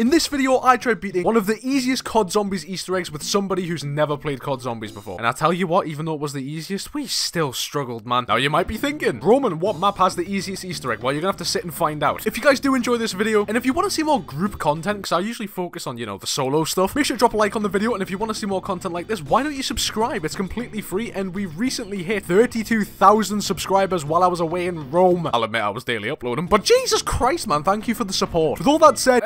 In this video, I tried beating one of the easiest COD Zombies Easter eggs with somebody who's never played COD Zombies before. And I tell you what, even though it was the easiest, we still struggled, man. Now you might be thinking, Roman, what map has the easiest Easter egg? Well, you're gonna have to sit and find out. If you guys do enjoy this video, and if you want to see more group content, because I usually focus on, you know, the solo stuff, make sure to drop a like on the video, and if you want to see more content like this, why don't you subscribe? It's completely free, and we recently hit 32,000 subscribers while I was away in Rome. I'll admit I was daily uploading, but Jesus Christ, man, thank you for the support. With all that said,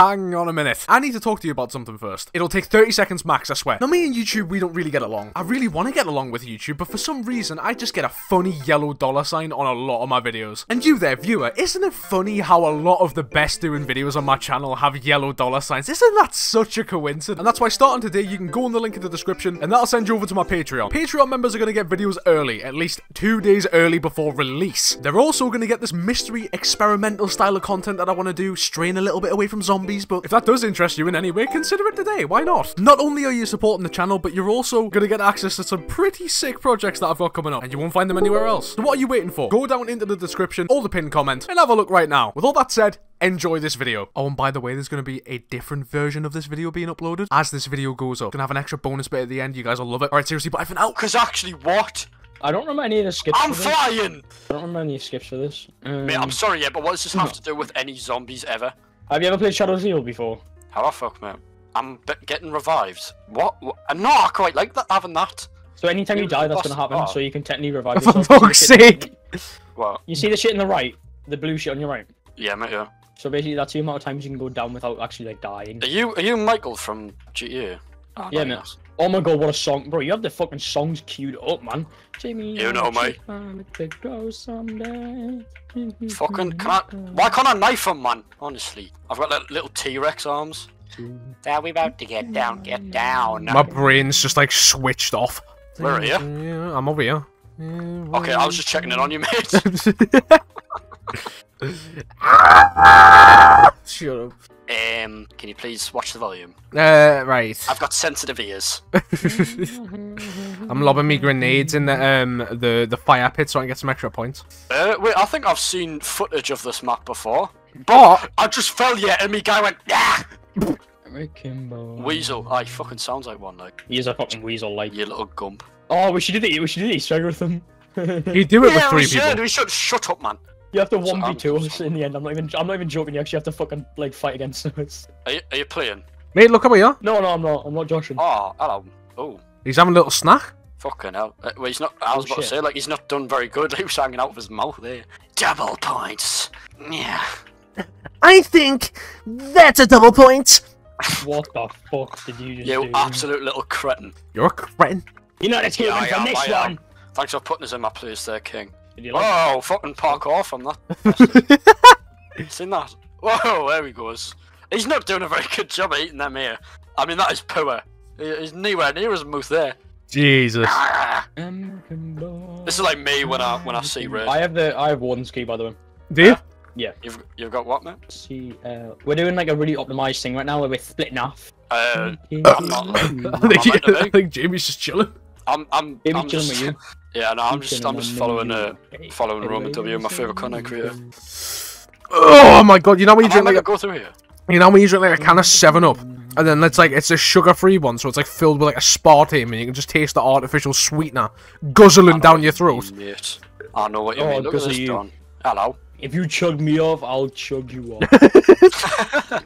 hang on a minute. I need to talk to you about something first. It'll take 30 seconds max, I swear. Now, me and YouTube, we don't really get along. I really want to get along with YouTube, but for some reason, I just get a funny yellow dollar sign on a lot of my videos. And you there, viewer, isn't it funny how a lot of the best doing videos on my channel have yellow dollar signs? Isn't that such a coincidence? And that's why starting today, you can go on the link in the description, and that'll send you over to my Patreon. Patreon members are going to get videos early, at least 2 days early before release. They're also going to get this mystery, experimental style of content that I want to do, straying a little bit away from zombies, but if that does interest you in any way, consider it today. Why not? Not only are you supporting the channel, but you're also going to get access to some pretty sick projects that I've got coming up, and you won't find them anywhere else. So what are you waiting for? Go down into the description or the pinned comment and have a look right now. With all that said, enjoy this video. Oh, and by the way, there's going to be a different version of this video being uploaded as this video goes up. Gonna have an extra bonus bit at the end. You guys will love it. All right, seriously, bye for now. Because actually, what? I don't remember any of the skips. I'm flying! I don't remember any skips for this. Mate, I'm sorry, yeah, but what does this have to do with any zombies ever? Have you ever played Shadow Zeal before? How the fuck, mate? I'm getting revived. What? And no, I quite like that, having that. So anytime you die, that's gonna happen, so you can technically revive yourself. For fuck's sake! What? You see the shit on the right? The blue shit on your right? Yeah, mate, yeah. So basically, that's the amount of times you can go down without actually, like, dying. Are you Michael from GTA? Oh, yeah, mate. Oh my god, what a song. Bro, you have the fucking songs queued up, man. Jamie, you know, mate. Fucking can't. Why can't I knife him, man? Honestly. I've got like, little T-Rex arms. Dad, we about to get down, get down. My brain's just like switched off. Where are you? Yeah, I'm over here. Okay, I was just checking in on you, mate. Shut up. Can you please watch the volume? Right. I've got sensitive ears. I'm lobbing me grenades in the fire pit so I can get some extra points. Wait, I think I've seen footage of this map before. But I just fell yet and me guy went, yeah! Weasel. Oh, he fucking sounds like one, like. He is a fucking weasel, like. You little gump. Oh, we should do the Easter egg with him. You do it with three people. We should. Shut up, man. You have to 1v2 us in the end. I'm not even joking. You actually have to fucking like fight against us. Are you playing? Mate, look over here. No, I'm not joshing. Oh, hello. Oh. He's having a little snack. Fucking hell. Well, he's not. I was about to say, like, he's not done very good. He was hanging out of his mouth there. Double points. Yeah. I think that's a double point. What the fuck did you just do? You absolute little cretin. You're a cretin. You're not escaping from this one. Thanks for putting us in my place there, King. Like oh, fucking parkour from that. Seen that? Whoa, there he goes. He's not doing a very good job of eating them here. I mean, that is poor. He's nowhere near his mouth there. Jesus. This is like me when I see red. I have Warden's key, by the way. Do you? Yeah. You've got what, mate? See, we're doing like a really optimized thing right now where we're splitting off. I think Jamie's just chilling. I'm chilling with you. Yeah, no, I'm just following Roman W, my favourite content creator. Oh my god, you know when you drink like a can of 7-Up, and then it's like it's a sugar-free one, so it's like filled with like aspartame, and you can just taste the artificial sweetener guzzling down your throat. Mate. I know what you mean. Look at this, Don. Hello. If you chug me off, I'll chug you off.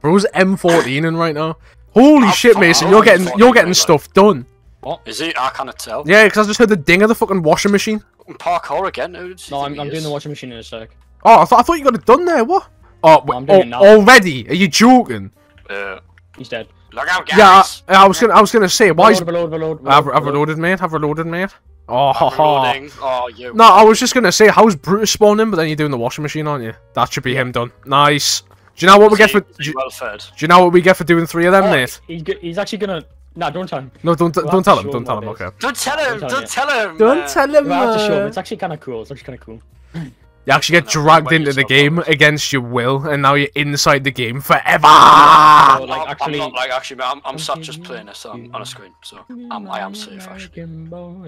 Bro's M14 in right now. Holy shit, Mason! You're getting stuff done. What? Is he? I can't tell. Yeah, because I just heard the ding of the fucking washing machine. Parkour again? No, I'm doing the washing machine in a sec. Oh, I thought you got it done there, what? Oh, no, I'm doing it now. Already? Are you joking? Yeah. He's dead. Look out, guys! Yeah, I was gonna say, why is... I've reloaded, mate. I've reloaded, mate. Oh, ha ha. Oh, you. No, I was just gonna say, how's Brutus spawning, but then you're doing the washing machine, aren't you? That should be him done. Nice. Do you know what we get for... Do you know what we get for doing 3 of them, mate? He's actually gonna... Nah, don't tell him. No, don't tell him. Don't tell him. Okay. Don't tell him. Don't tell him. Don't tell him. I have to show him. It's actually kind of cool. You actually get dragged into the game against your will, and now you're inside the game forever. No, like, actually, I'm not, like, actually, I'm sat just playing this on a screen, so I am safe actually.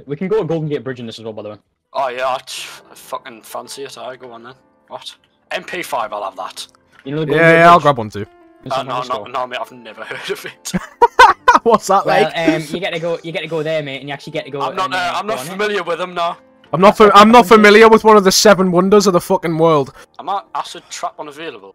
We can go to Golden Gate Bridge in this as well, by the way. Oh yeah, I fucking fancy it. I go on then. What? MP5. I'll have that. You know the Golden Gate Bridge? I'll grab one too. No, mate, I've never heard of it. What's that like? You get to go there, mate, and you actually get to go. I'm not familiar with them, no. I'm not familiar with one of the 7 wonders of the fucking world. I'm at acid trap unavailable.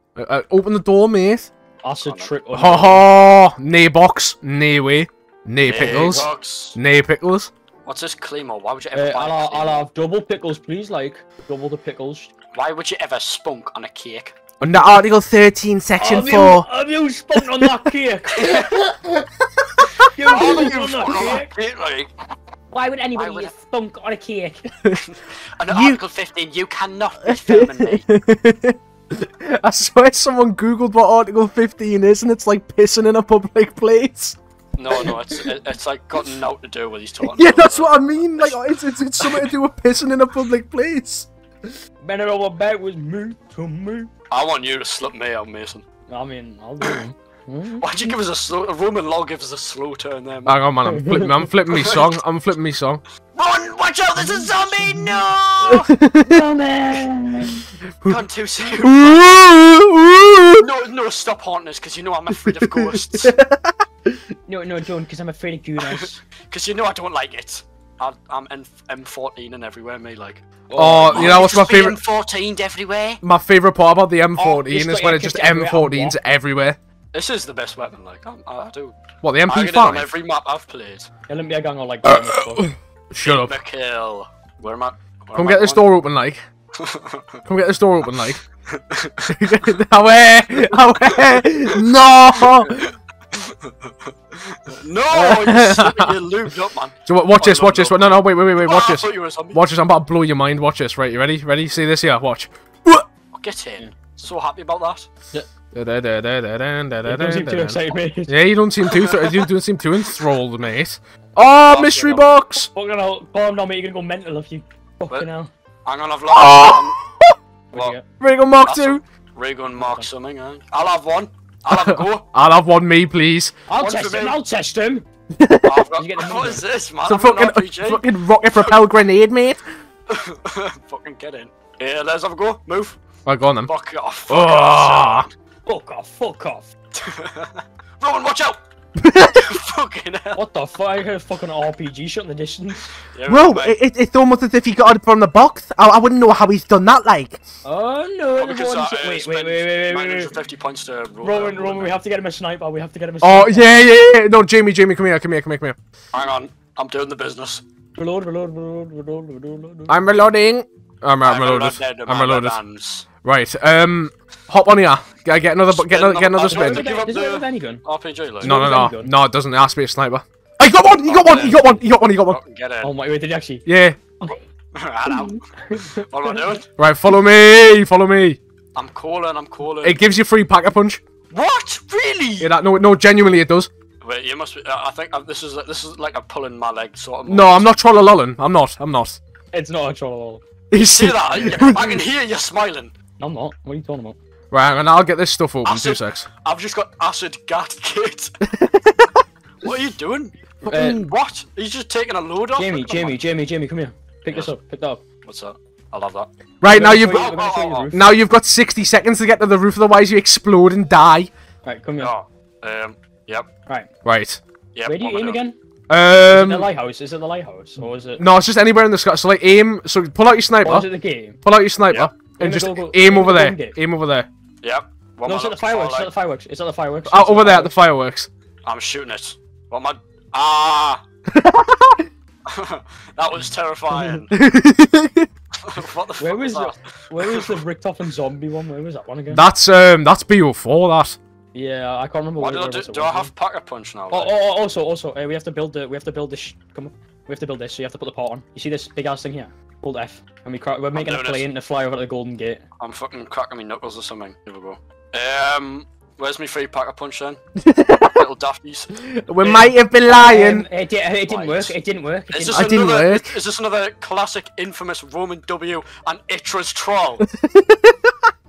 Open the door, mate. Acid trap. Ha ha! Nay box, nay way, nay pickles, nay pickles. What's this claymore? Why would you ever? I'll have double pickles, please. Like double the pickles. Why would you ever spunk on a cake? Under Article 13, Section 4. Have you spunked on that cake? Why would anybody eat spunk on a cake? Under Article 15, you cannot be filming me. I swear someone googled what Article 15 is and it's like pissing in a public place. No, it's like got nothing to do with these talking. Yeah, that's what I mean. Like it's something to do with pissing in a public place. Man, it all about was me to me. I want you to slip me out, Mason. I mean, I'll do it. Why'd you give us a slow? Roman Law gives us a slow turn there, man. Hang on, man. I'm flipping me song. I'm flipping me song. Run! Watch out! There's a zombie! No! Zombie! Gone too soon. No, stop haunting us, because you know I'm afraid of ghosts. No, don't, because I'm afraid of ghosts. Because you know I don't like it. I'm M14 and everywhere, mate. Like, oh, you know what's my favorite? M14 everywhere. My favorite part about the M14 is when it's just M14s everywhere. This is the best weapon, like I do. What, the MP5? I get it on every map I've played. Olympia gang or like. Shut up. Kill. Where am I? Come get this door open, like. Come get this door open, like. Away! No! No, you're lubed up, man. So watch this. No, wait. Watch this. Watch this. I'm about to blow your mind. Watch this. Right, you ready? See this here. Watch. Get in. So happy about that. Yeah. You don't seem too excited, mate. Yeah, you don't seem too enthralled, mate. Oh, mystery box. Fucking hell, calm down, mate. You're gonna go mental if you fucking hell. Hang on, I've lost. Raygun Mark 2. Raygun Mark something. I'll have one. I'll have a go. I'll have one, me, please. I'll test him. What is this, man? It's a fucking rocket propelled grenade, mate. Fucking get in. Yeah, let's have a go. Move. Right, go on then. Fuck off. Fuck off. Roman, watch out! Fucking hell. What the fuck? I heard a fucking RPG shot in the distance. Yeah, bro, it's almost as if he got it from the box. I wouldn't know how he's done that, like. Oh, no. Wait. 50 points to Roman, we have to get him a sniper. Oh, yeah. No, Jamie, come here. Hang on. I'm doing the business. Reload. I'm reloading. I'm reloaded. Right, hop on here. Get another spin. No, it doesn't. It has to be a sniper. I got one! You got one! Get it. Oh my, wait, did you actually? Yeah. What am I doing? Right, follow me. I'm calling. It gives you free pack a punch. What? Really? Yeah, no, genuinely it does. Wait, you must be, I think this is like a pulling my leg sort of moment. No, I'm not trollololling. I'm not. It's not a trollolol. You see that? I can hear you smiling. I'm not. What are you talking about? Right, and I'll get this stuff open. Acid. 2 secs. I've just got acid gas kit. What are you doing? What? He's just taking a load off. Jamie, come here. Pick this up. Pick that up. What's that? I love that. Right now you've got 60 seconds to get to the roof, otherwise you explode and die. Right, come here. Yep. Right. Yep. Where do you aim again? Is it the lighthouse? Or is it? No, it's just anywhere in the sky. So like aim. So pull out your sniper. Or is it the game? Pull out your sniper and just aim over there. Yep. No, it's at the fireworks. It's at the fireworks. Oh, over there at the fireworks. I'm shooting it. What am I? Ah! That was terrifying. What the fuck? Where was the Richtofen and zombie one? Where was that one again? That's BO4. That. Yeah, I can't remember. Do I have pack a punch now? Also, we have to build this. So you have to put the part on. You see this big ass thing here? Hold F, and we're making a plane to fly over to the Golden Gate. I'm fucking cracking my knuckles or something. Here we go. Where's my free pack a punch then? Little dafties. We might have been lying. It didn't work. It didn't work. Is this another classic, infamous Roman W and Itra's troll?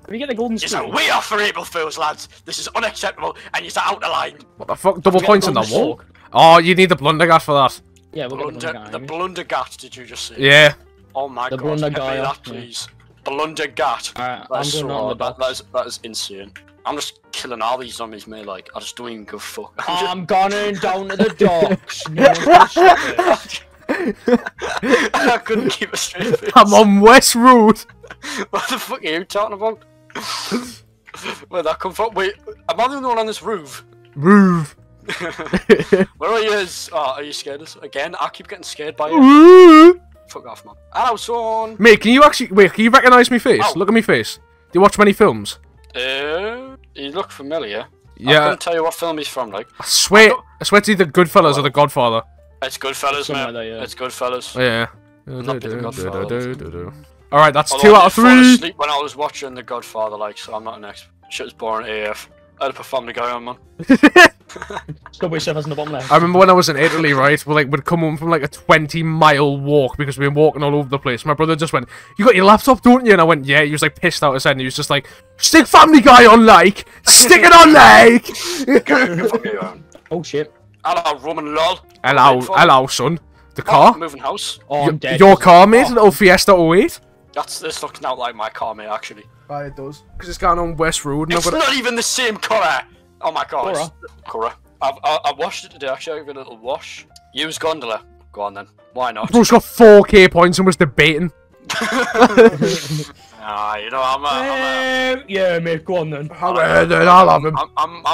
We get the golden spoon. We are for able fools, lads. This is unacceptable, and it's out of line. What the fuck? Double points on that wall? Oh, you need the Blundergat for that. Yeah, we'll get the Blundergat, did you just see? Yeah. Oh my god. The Blundergat, please. Blundergat. That is insane. I'm just killing all these zombies, mate. Like, I just don't even give a fuck. I'm going down to the docks. I couldn't keep a straight face. I'm on West Road. What the fuck are you talking about? Where'd that come from? Wait, am I the only one on this roof? Roof. Where are you? Oh, are you scared of us? Again, I keep getting scared by you. Fuck off, man. Hello, son. Mate, can you actually... Wait, can you recognise me face? Oh. Look at me face. Do you watch many films? You look familiar. Yeah. I couldn't tell you what film he's from, like. I swear it's either Goodfellas or The Godfather. It's Goodfellas, mate. Like that, yeah. It's Goodfellas. Yeah. Not The Godfather. Alright, that's although 2 out of 3. I fell asleep when I was watching The Godfather, like, so I'm not an expert. Shit's boring AF. I had to put Family Guy on, man. Stop yourself as in the bottom left. I remember when I was in Italy, right? We like would come home from like a 20-mile walk because we've been walking all over the place. My brother just went, "You got your laptop, don't you?" And I went, "Yeah." He was like pissed out his head, and he was just like, "Stick Family Guy on, like, stick it on, like." Oh shit! Hello, Roman lol. Hello, hello, son. The car. Moving house. Oh, I'm dead. Your car, mate. Little Fiesta 08. This looks now like my car, mate. Actually. Right, it does. Because it's going on West Road. And it's not even the same colour. Oh my god. Colour. I washed it today, actually. I gave it a little wash. Use gondola. Go on then. Why not? Bro's got 4K points and was debating. Nah, you know, I'm yeah, mate, go on then. I'm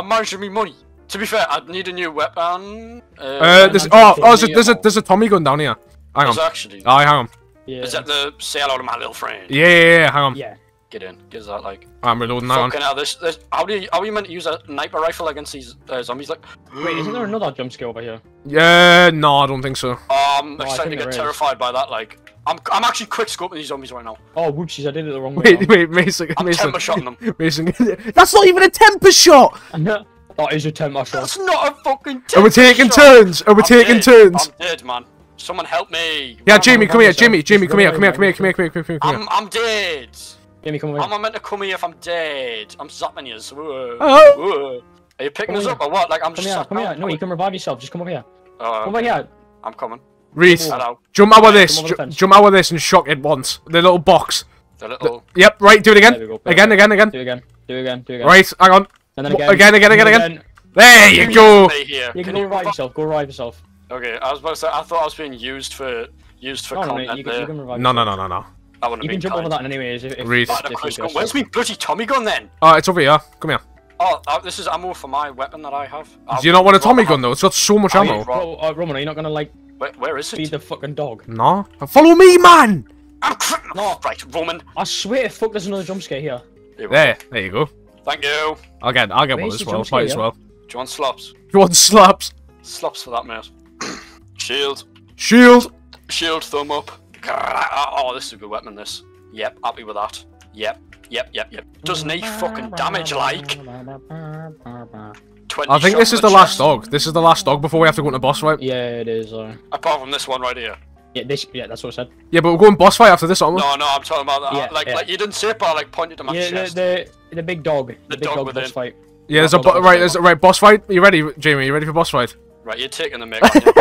managing me money. To be fair, I'd need a new weapon. There's a Tommy gun down here. Hang on. Actually. Oh, hang on. Yeah. Is that the say hello to my little friend? Yeah, hang on. Yeah. Get in. Get that, like. I'm reloading that one. Fucking hell, this, how are you meant to use a sniper rifle against these zombies? Like, wait, isn't there another jump scare over here? Yeah, no, I don't think so. I'm excited to get terrified by that, like. I'm actually quick scoping these zombies right now. Oh, whoopsies, I did it the wrong way. Wait, Mason. I'm temper shotting them. Mason, that's not even a temper shot! That is a temper shot. That's not a fucking temper shot! Are we taking turns? I'm dead, man. Someone help me. Yeah, Jamie, come here, Jamie, come here. I'm dead. Jamie, come away. Am I meant to come here if I'm dead? I'm zapping you. Oh. Are you picking us up or what? Like, I'm just here, come here. No, you can revive yourself. Just come over here. Come over here. I'm coming. Reese, jump out of this. Jump out of this and shock it once. The little box. The little... Yep, right, do it again. Again. Do it again. Right, hang on. And then again. Again. There you go. You can revive yourself. Go revive yourself. Okay, I was about to say, I thought I was being used for content there. No. You can jump over that anyways. Where's my bloody Tommy gun then? Oh, it's over here. Come here. Oh, this is ammo for my weapon that I have. Do you not want a Tommy gun though? It's got so much ammo. Roman, are you not gonna like? Where is it? Feed the fucking dog. No. Follow me, man. Right, Roman. I swear to fuck, there's another jump scare here. There you go. Thank you. I'll get one as well. Might as well. Do you want slaps? Slaps for that, mate. Shield. Thumb up. Oh, this is a good weapon, this. Yep, happy with that. Yep. Doesn't he fucking damage, like? I think this is the last dog. This is the last dog before we have to go into boss fight. Yeah, it is. Apart from this one right here. Yeah, that's what I said. Yeah, but we're going boss fight after this, aren't we? No, I'm talking about that. Like, you didn't say it, but I, like, pointed to my chest. Yeah, the big dog. The big dog boss fight. Yeah, there's a... Right, boss fight. You ready, Jamie? You ready for boss fight? Right, you're taking the mic, aren't you?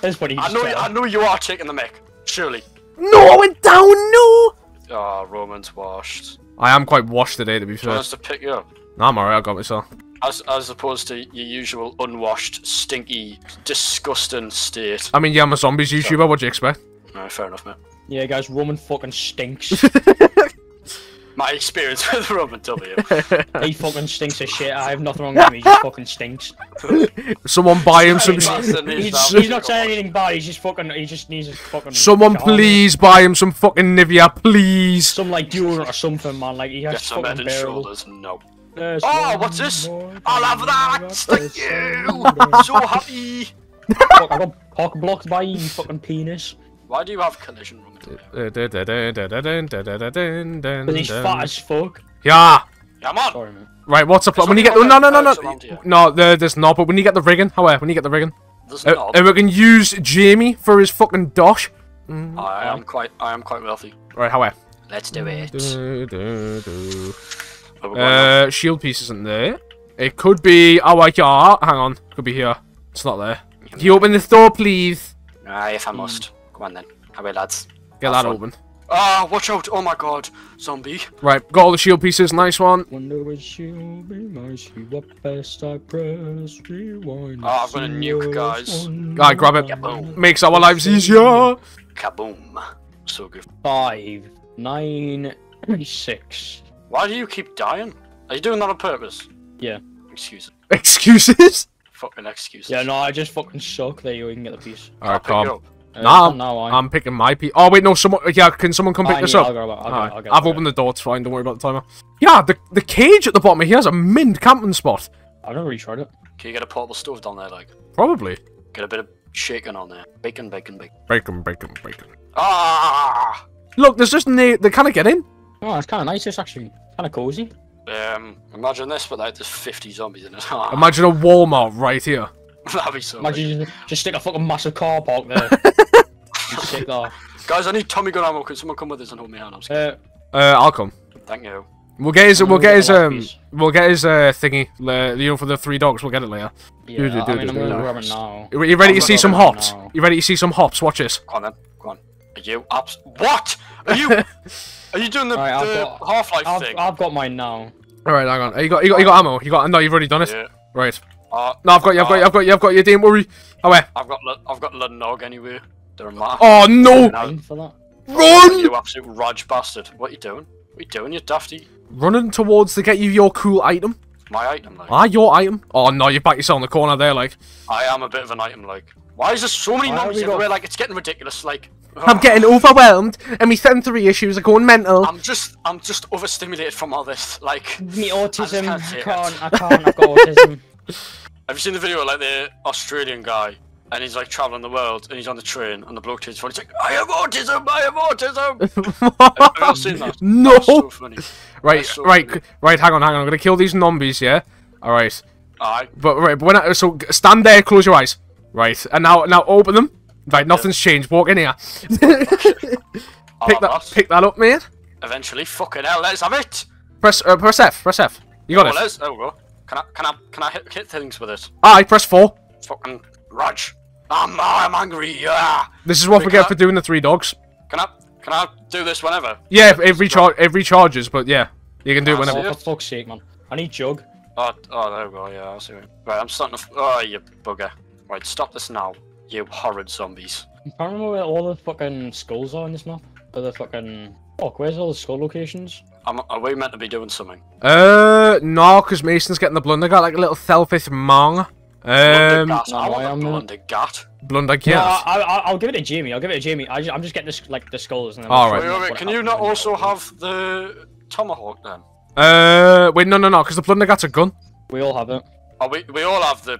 That's what I know you are taking the mech, surely. No, I went down, no! Ah, Roman's washed. I am quite washed today, to be fair. I was to pick you up. No, I'm alright, I got myself. As opposed to your usual unwashed, stinky, disgusting state. I mean, yeah, I'm a zombies YouTuber, what do you expect? No, fair enough, mate. Yeah, guys, Roman fucking stinks. My experience with Roman W. He fucking stinks as shit. I have nothing wrong with him. He just fucking stinks. Someone buy him some. He's not saying anything bad. He's just fucking. He just needs his fucking. Someone please buy him some fucking Nivea, please. Some like deodorant or something, man. Like he has some fucking head and shoulders. No. There's what's this? I'll have that. Thank you. So happy. Fuck, I got cock blocked by you, fucking penis. Why do you have collision room? Because he's fat as fuck. Yeah. Come on. Sorry, man. Right, what's the plan? When you get the no, there's not. But when you get the rigging, there's not. And we can use Jamie for his fucking dosh. I am quite wealthy. Right, however. Let's do it. Shield piece isn't there. It could be. Oh my god! Hang on, could be here. It's not there. Can you open this door, please? Aye, if I must. Come on then. Away, lads. Get that open. Watch out! Oh my god, zombie! Right, got all the shield pieces. Nice one. Wonder which you'll be my shield. What best I press rewind. Ah, I'm gonna nuke, guys. Guy, grab it. Kaboom. Makes our lives easier. Kaboom! So good. 5, 9, 6. Why do you keep dying? Are you doing that on purpose? Yeah. Excuses. Excuses? Fucking excuses. Yeah, no, I just fucking suck. There you can get the piece. Alright, calm. No, I'm picking my piece. Oh wait, no, someone. Yeah, can someone come pick this up? I've opened the door. It's fine. Don't worry about the timer. Yeah, the cage at the bottom of here has a mint camping spot. I've never really tried it. Can you get a portable stove down there, like? Probably. Get a bit of shaking on there. Bacon, bacon, bacon. Bacon, bacon, bacon. Ah! Look, there's just they kind of get in. Oh, it's kind of nice. This actually kind of cozy. Imagine this, but like there's 50 zombies in it. Imagine a Walmart right here. That'd be so. Imagine you just stick a fucking massive car park there. Stick that. Guys, I need Tommy gun ammo. Can someone come with us and hold me hand? I'm scared. I'll come. Thank you. We'll get his thingy. You know, for the 3 dogs. We'll get it later. Yeah, I'm gonna grab it now. You ready to see some hops? You ready to see some hops? Watch this. Come on then. Come on. Are you abs? What? Are you? Are you doing the, right, the Half-Life thing? I've got mine now. All right, hang on. You got ammo. You got. No, you've already done it. Yeah. Right. No, I've got you. Don't worry. Oh, where? I've got Ludnog anyway. Doesn't matter. Oh no! Run! Oh, you absolute raj bastard! What are you doing? What are you doing, you dafty? Running towards to get you your cool item. My item, like. Ah, your item. Oh no, you back yourself in the corner there, like. I am a bit of an item, like. Why is there so many numbers everywhere? Like, it's getting ridiculous, like. I'm getting overwhelmed, and my sensory issues are going mental. I'm just overstimulated from all this, like. Me autism. I can't. I've got autism. Have you seen the video of, like, the Australian guy, and he's like traveling the world, and he's on the train, and the bloke takes phone, he's like, I have autism. Have you all seen that? No. That's so funny. Right. Hang on. I'm gonna kill these zombies, yeah. All right. But when so stand there, close your eyes. Right, and now open them. Right, nothing's changed. Walk in here. pick that up, man. Eventually, fucking hell, let's have it. Press F. You got it. There we go. Can I hit things with it? I press 4. Fucking Raj. I'm angry. Yeah. This is what we get for doing the 3 dogs. Can I do this whenever? Yeah, it recharges, but yeah, you can do it whenever. Oh, for fuck's sake, man. I need Jug. Oh, there we go. Yeah, I see. Right, I'm starting to. Oh, you bugger. Right, stop this now, you horrid zombies. I can't remember where all the fucking skulls are in this map. But the fucking... Fuck, where's all the skull locations? Are we meant to be doing something? No, because Mason's getting the Blundergat like a little selfish man. Blundergat, no, I want the Blundergat. Blundergat? No, I'll give it to Jamie, I'm just getting this, like, the skulls. And all right. Wait, can you not also have the Tomahawk then? Wait, no, because the Blundergat's a gun. We all have it. Oh, we all have the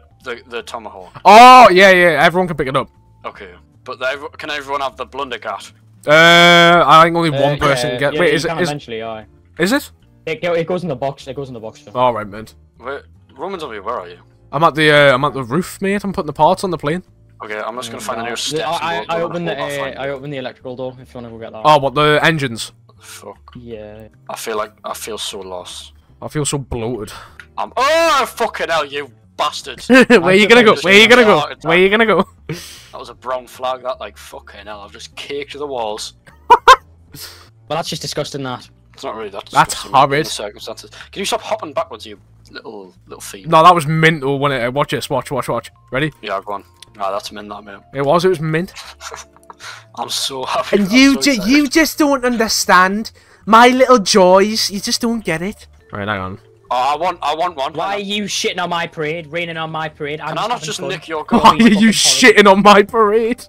Tomahawk. Oh, yeah, everyone can pick it up. Okay, but can everyone have the Blundergat? I think only one person can get. Yeah, wait, is it? It goes in the box. All right, mate. Roman W, where are you? I'm at the roof, mate. I'm putting the parts on the plane. Okay, I'm just gonna find a new step. I opened the electrical door. If you wanna go get that. Oh, what the engines? Fuck. Yeah. I feel so lost. I feel so bloated. Oh fucking hell, you bastard! Where are you gonna go? That was a brown flag. That, like, fucking hell. I've just caked to the walls. Well, that's just disgusting. That. It's not really that. That's horrid. Circumstances. Can you stop hopping backwards, you little feet? No, that was mint. Oh, when it watch this, watch. Ready? Yeah, go on. Nah, that's mint, that mate. It was mint. I'm so happy. And you just don't understand my little joys. You just don't get it. Right, hang on. Oh, I want one. Why are you shitting on my parade? Raining on my parade? Can I not just nick your gun? Why are you shitting on my parade?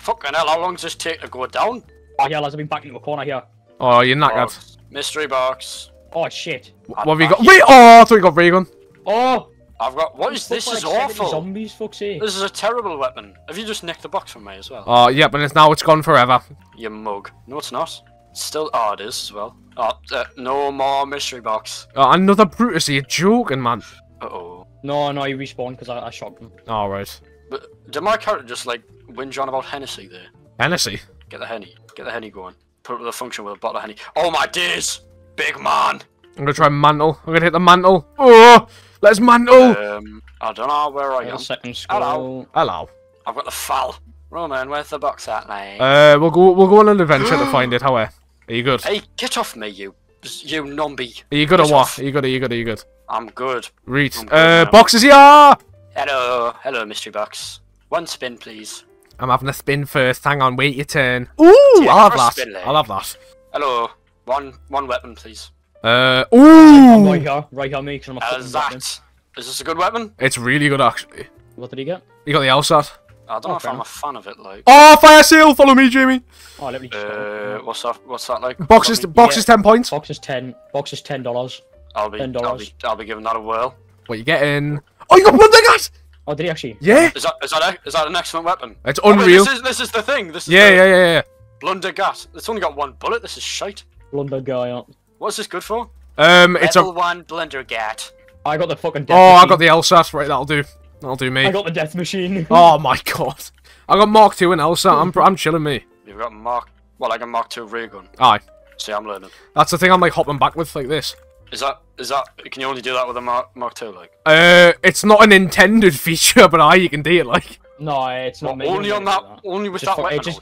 Fucking hell, how long does this take to go down? Oh, yeah, lads, I've been back into a corner here. Oh, you're knackered. Mystery box. Oh, shit. What have you got? Wait, oh, I thought you got Raygun. Oh. I've got, what is this? This is awful. Zombies, fuck's sake. This is a terrible weapon. Have you just nicked the box from me as well? Oh, yeah, but now it's gone forever. You mug. No, it's not. Still, oh, it is as well. Oh, no more mystery box. Oh, another Brutus, are you joking, man? Uh-oh. No, he respawned because I shot him. Oh, right. But did my character just, like, whinge on about Hennessy there? Hennessy? Get the Henny going. Put up with a function with a bottle of Henny. Oh, my days! Big man! I'm gonna try mantle. I'm gonna hit the mantle. Oh! Let's mantle! I don't know where I am. Hello. I've got the foul. Roman, where's the box at, mate? We'll go on an adventure to find it. How are you? Good? Hey, get off me, you nomby. Are you good or what? Are you good? I'm good. Reach. Boxes here. Hello, mystery box. One spin, please. I'm having a spin first. Hang on, wait your turn. Ooh, I'll have that. I'll have that. Hello. One weapon, please. Ooh. Right here, mate. How's that? Is this a good weapon? It's really good, actually. What did he get? He got the LSAT. I don't know if I'm a fan of it, like. Oh, fire seal! Follow me, Jamie. Oh, let me just what's that like? Box is 10 points. Box is $10. I'll be giving that a whirl. What you getting? Oh, you got Blundergat! Oh, did he actually? Yeah. Is that an excellent weapon? It's unreal. This is the thing. Yeah. Blundergat. It's only got one bullet. This is shite. Blundergat. What's this good for? It's a one Blundergat. I got the fucking death machine. I got the LSAT. Right, that'll do. That'll do me. I got the death machine. Oh my god. I got Mark II and LSAT. I'm chilling me. You've got Mark. Well, I got Mark II Raygun. Aye. See, I'm learning. That's the thing I'm like hopping back with like this. Is that? Can you only do that with a Mark II like? It's not an intended feature, but you can do it like. No, it's not. Only on that. Only with that weapon.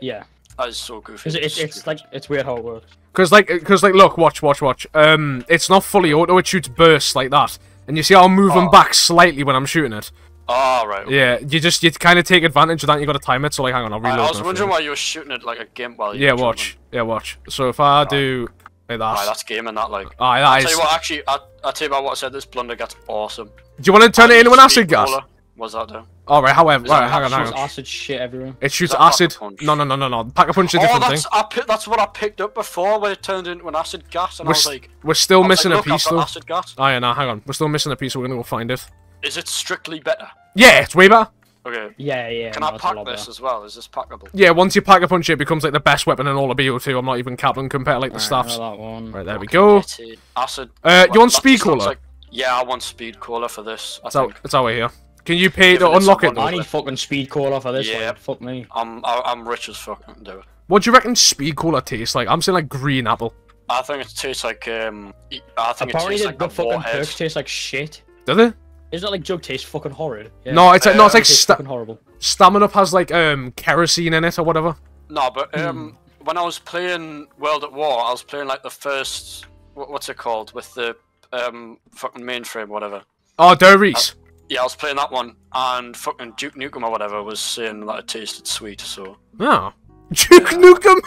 Yeah. That is so goofy. It's like it's weird how it works. Cause like, look, watch. It's not fully auto. It shoots bursts like that. And you see how I'm moving back slightly when I'm shooting it? Oh, right. Okay. Yeah, you kind of take advantage of that and you got to time it, so like, hang on, I'll reload. I was wondering why you were shooting it like a gimp while you were watch. So if I do like that... Right, that's game and that, like... Aye, that is... I'll tell you about what I said, this Blundergat's awesome. Do you want to turn it into an acid gas? What's that do? Alright, however, hang on. Acid shit everywhere. It shoots acid. No. Pack a punch is a different thing. That's what I picked up before where it turned into an acid gas, and I was like, we're still missing a piece though. Acid gas. Oh yeah, no, hang on. We're still missing a piece, so we're gonna go find it. Is it strictly better? Yeah, it's way better. Okay. Yeah. Can I pack this as well? Is this packable? Yeah, once you pack a punch, it becomes like the best weapon in all of BO2. I'm not even capping compared to like the staffs. Right, there we go. Acid. You want speed cola? Yeah, I want speed cola for this. That's how we're here. Can you pay to unlock it though? I need fucking speed cola for this one. Fuck me. I'm rich as fuck. I can do it. What do you reckon speed cola tastes like? I'm saying like green apple. I think it tastes like apparently the fucking perks taste like shit. Do they? Isn't that like Jug taste fucking horrid? Yeah. No, it's fucking horrible. Stamina Up has like kerosene in it or whatever. No, but when I was playing World at War, I was playing like the first what's it called with the fucking mainframe whatever. Oh, Doris. Yeah, I was playing that one, and fucking Duke Nukem or whatever was saying that it tasted sweet, so... Oh. Duke Nukem!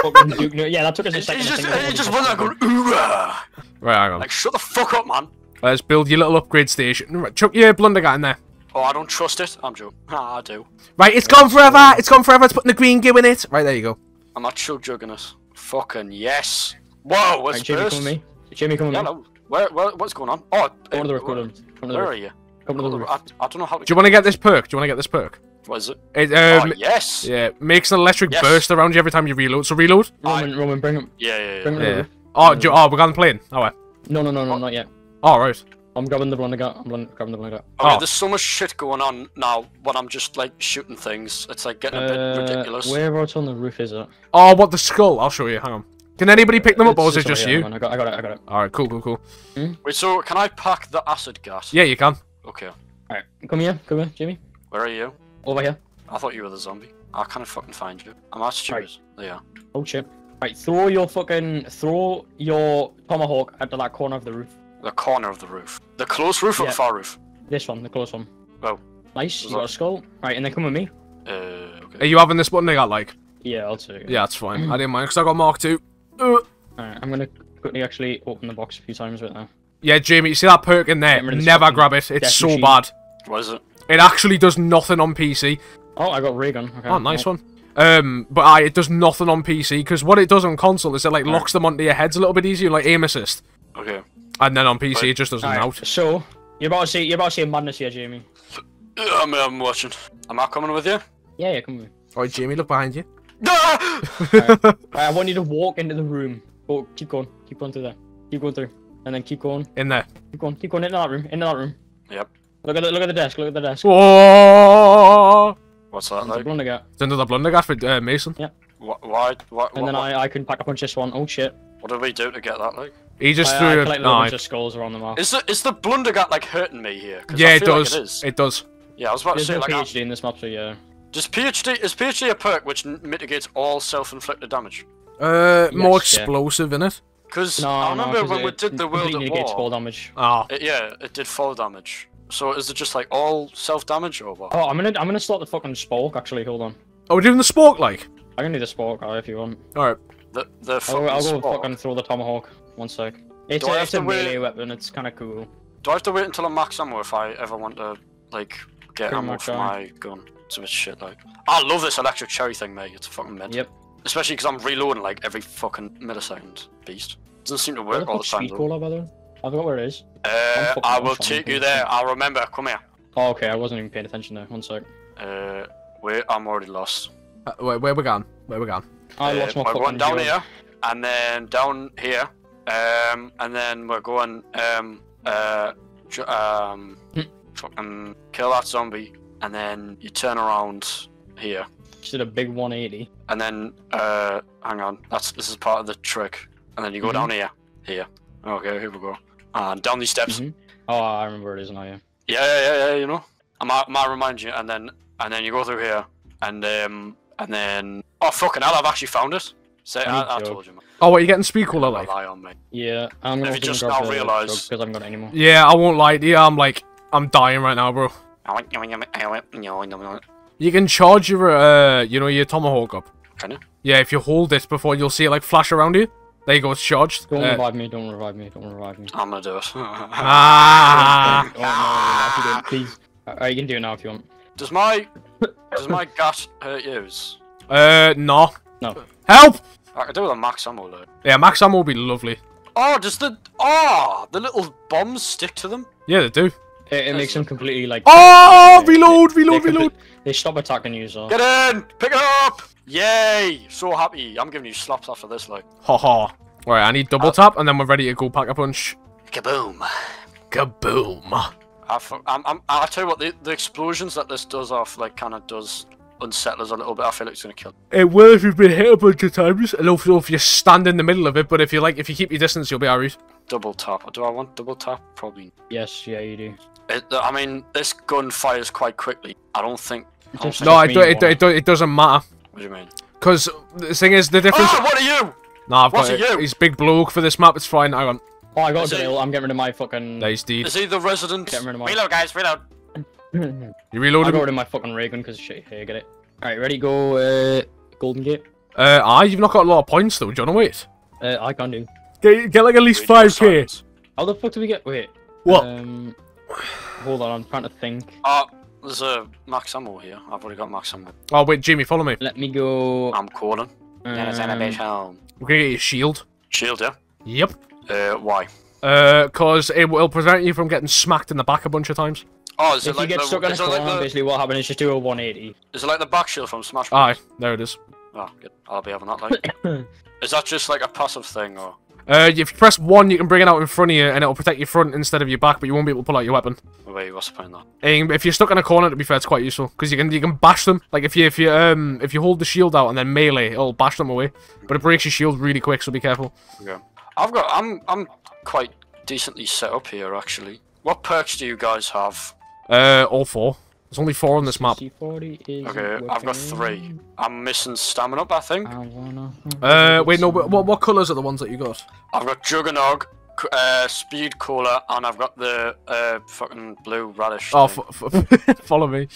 Fucking Duke Nukem, yeah, that took us a second. He just went like, oorah! Right, hang on. Like, shut the fuck up, man. Let's build your little upgrade station. Right, chuck your Blundergat in there. Oh, I don't trust it. I'm joking. Ah, I do. Right, it's gone forever! It's gone forever, it's putting the green goo in it! Right, there you go. I'm not jugging us. Fucking yes! Whoa, what's this? Jamie, come with me. What's going on? Oh, where are you? I don't know how. Do you want to get this perk? What is it? Oh, yes. Yeah, makes an electric burst around you every time you reload. So reload. Roman, bring him. Yeah. Oh, we're going plane. Oh, right. No, not yet. All right. I'm grabbing the Blundergat. Okay, there's so much shit going on now when I'm just like shooting things. It's like getting a bit ridiculous. Whereabouts on the roof is it? Oh, what the skull? I'll show you. Hang on. Can anybody pick them up, or is it just you? I got it. All right, cool. Wait, so can I pack the acid gas? Yeah, you can. Okay. Alright, come here, Jamie. Where are you? Over here. I thought you were the zombie. I can't fucking find you. I'm out of shoes. There you are. Oh shit. Right, throw your tomahawk at that corner of the roof. The corner of the roof? The close roof or the far roof? This one, the close one. Oh. Nice, you got a skull. Right, and then come with me. Okay. Are you having this one they got like? Yeah, I'll take it. Yeah, that's fine. I didn't mind, because I got Mark II. Alright, I'm gonna quickly actually open the box a few times right now. Yeah, Jamie, you see that perk in there? Never grab it. It's so bad. What is it? It actually does nothing on PC. Oh, I got Raygun. Okay. Oh, nice one. But it does nothing on PC, because what it does on console is it like locks them onto your heads a little bit easier, like aim assist. Okay. And then on PC it just doesn't out. So you're about to see madness here, Jamie. I'm watching. Am I coming with you? Yeah, come with me. Alright, Jamie, look behind you. Alright, I want you to walk into the room. Oh, keep going through there. Keep going through. And then keep going. In there. Keep going into that room. Yep. Look at the desk. Whoa! What's that like? It's another Blundergat for Mason. Yeah. I couldn't pack a punch this one. Oh shit. What did we do to get that like? He just threw a bunch of skulls around the map. Is the Blundergat like hurting me here? Yeah, it does. Like it does. Yeah, I was about to say like. There's no PhD in this map, so yeah. Is PhD a perk which mitigates all self-inflicted damage? More explosive in it. Because I remember when we did the World at War. Fall damage. Oh. It did fall damage. So is it just like all self-damage or what? Oh, I'm gonna start the fucking spork actually. Hold on. Oh, we're doing the spork like. I can do the spork if you want. All right. The fucking I'll go fucking throw the tomahawk. One sec. It's a melee weapon. It's kind of cool. Do I have to wait until I'm max ammo if I ever want to like get ammo for my gun? So much shit like. I love this electric cherry thing, mate. It's fucking mint. Yep. Especially because I'm reloading like every fucking millisecond. Beast. Doesn't seem to work all the time. Speed Cola, by the way? I forgot where it is. I will take you there. I'll remember. Come here. Oh, okay. I wasn't even paying attention there. One sec. Wait. I'm already lost. Wait. Where we gone? Where we gone? I lost my fucking. We're going down here, and then down here, and then we're going fucking kill that zombie, and then you turn around here. Just did a big 180. And then hang on. This is part of the trick. And then you go down here. Here. Okay, here we go. And down these steps. Oh, I remember it is now, yeah. Yeah, you know. I might remind you, and then you go through here, and then oh fucking hell, I've actually found it. Say I told you, man. Oh, what, you getting Speed Cola like? Lie on me. Yeah, I'm gonna just now realise because I haven't got any more. Yeah, I won't lie to you. I'm dying right now, bro. You can charge your your tomahawk up. Can you? Yeah, if you hold it before, you'll see it like flash around you. There you go, it's charged. Don't revive me, don't revive me, don't revive me. I'm gonna do it. Oh, no, please. You can do it now if you want. Does my gas hurt yours? No. No. Help! I can do with a max ammo though. Yeah, max ammo would be lovely. Oh, does the little bombs stick to them? Yeah, they do. It makes them completely like... Oh, reload! They stop attacking you, so... Get in! Pick it up! Yay! So happy. I'm giving you slaps after this, like. Haha. Right, I need double tap, and then we're ready to go pack a punch. Kaboom. Kaboom. I'll tell you what, the explosions that this does off, like, kind of does unsettle us a little bit. I feel like it's going to kill. It will if you've been hit a bunch of times. I don't know if you stand in the middle of it, but if you like, if you keep your distance, you'll be alright. Double tap. Do I want double tap? Probably. Yes, yeah, you do. I mean, this gun fires quite quickly. I don't think... It doesn't matter. What do you mean? Because the thing is, the difference... Oh, what are you? Nah, I've got it. He's big bloke for this map, it's fine. Hang on. Oh, I got a deal. I'm getting rid of my fucking... Nice deed. Is he the resident? Getting rid of my... Reload, guys, reload. You reloaded? I got rid of my fucking Raygun because shit. Here, get it. Alright, ready, go, Golden Gate. You've not got a lot of points, though. Do you want to wait? I can do. Get like, at least 5k. How the fuck do we get... Wait. What? Hold on, I'm trying to think. There's a max ammo here. I've already got max ammo. Oh, wait, Jamie, follow me. Let me go... I'm calling. We're gonna get your shield. Shield, yeah? Yep. Why? Cause it will prevent you from getting smacked in the back a bunch of times. Oh, is it like the... If you get stuck in a corner, basically what happens is just do a 180. Is it like the back shield from Smash Bros? Aye, there it is. Oh, good. I'll be having that, like. Is that just like a passive thing, or...? If you press 1, you can bring it out in front of you, and it'll protect your front instead of your back, but you won't be able to pull out your weapon. Wait, what's the point of that? And if you're stuck in a corner, to be fair, it's quite useful because you can bash them. Like if you hold the shield out and then melee, it'll bash them away. But it breaks your shield really quick, so be careful. Okay. I'm quite decently set up here actually. What perks do you guys have? All 4. There's only 4 on this map. Okay, I've got 3. I'm missing stamina up, I think. Wait, no, what colours are the ones that you got? I've got Juggernog, Speed Cola, and I've got the fucking blue radish. Oh, follow me.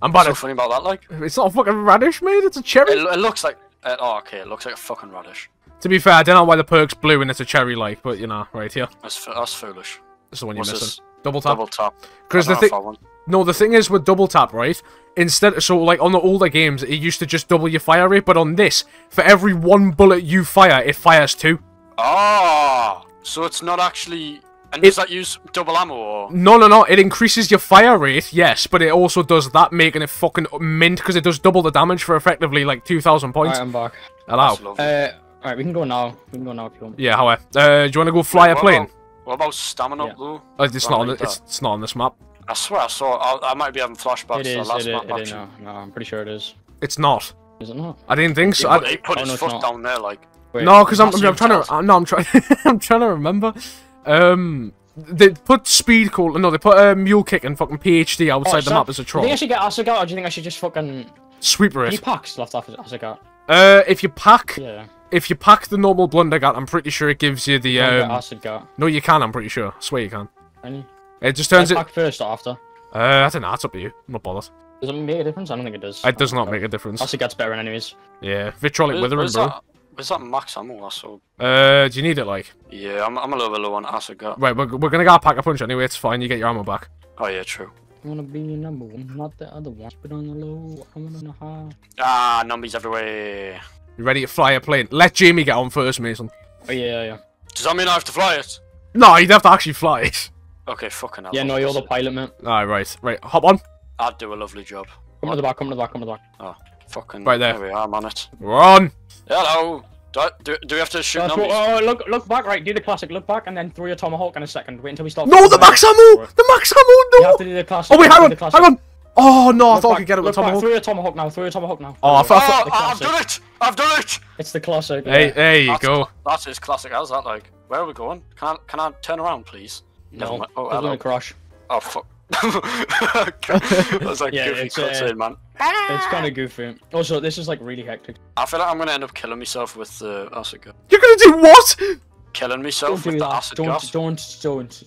What's so funny about that, like? It's not a fucking radish, mate, it's a cherry. It looks like... okay, it looks like a fucking radish. To be fair, I don't know why the perk's blue and it's a cherry-like, but, you know, right here. That's foolish. That's the one you're missing. Double tap. Double tap. Because the thing... No, the thing is with double tap, right? Instead, so like on the older games, it used to just double your fire rate, but on this, for every 1 bullet you fire, it fires 2. Ah, so it's not actually. And does that use double ammo? Or? No. It increases your fire rate, yes, but it also does that, making it fucking mint because it does double the damage for effectively like 2,000 points. Alright, I'm back. Hello. Alright, we can go now. We can go now if you want. Yeah, however. Do you want to go fly a plane? What about stamina though? Oh, it's not on this map. I swear I saw. I might be having flashbacks to the last map actually. No, I'm pretty sure it is. It's not. Is it not? I didn't think so. He put his foot down there, like. Wait, no, because I'm trying to. No, I'm trying to remember. They put Speed Cola. No, they put Mule Kick and fucking PhD outside the map as a troll. Do you think I should get Acid Gas, or do you think I should just fucking Sweeper it. Any packs left after as I got? If you pack, yeah. If you pack the normal Blundergat, I'm pretty sure it gives you the acid gas. No, you can. I'm pretty sure. I swear you can. Any? It just turns it. Pack first or after? I don't know. It's up to you. I'm not bothered. Does it make a difference? I don't think it does. It does not make a difference. Acid gets better in anyways. Yeah, vitriolic withering, bro. Is that max ammo or so? Do you need it, like? Yeah, I'm a little bit low on acid gas. Right, we're gonna go Pack a Punch anyway. It's fine. You get your ammo back. Oh yeah, true. I wanna be number one, not the other one. But on the low, I wanna know how. Ah, zombies everywhere. You ready to fly a plane? Let Jamie get on first, Mason. Oh yeah, yeah. Does that mean I have to fly it? No, you'd have to actually fly it. Okay, fucking hell. Yeah, no, you're the pilot, mate. Alright, right, hop on. I'd do a lovely job. Come to the back, come to the back, come to the back. Oh, fucking. Right there. There we are, man. We're on. Hello. Do we have to shoot zombies? Oh, look back, right, do the classic, look back, and then throw your Tomahawk in a second. Wait until we start. No, the Max Ammo! The Max Ammo, no! You have to do the classic. Oh, wait, hang on! Oh, no, I thought I could get it with Tomahawk. Back. Throw your Tomahawk now, Oh, I've done it! I've done it! It's the classic. Hey, yeah. There you go. That's as classic as that, like. Where are we going? Can I turn around, please? No, oh, I'm gonna crash. Oh, fuck. That's like goofy cutscene, man. It's kind of goofy. Also, this is like really hectic. I feel like I'm gonna end up killing myself with the acid gas. You're gonna do what? Killing myself with the acid gas? Don't,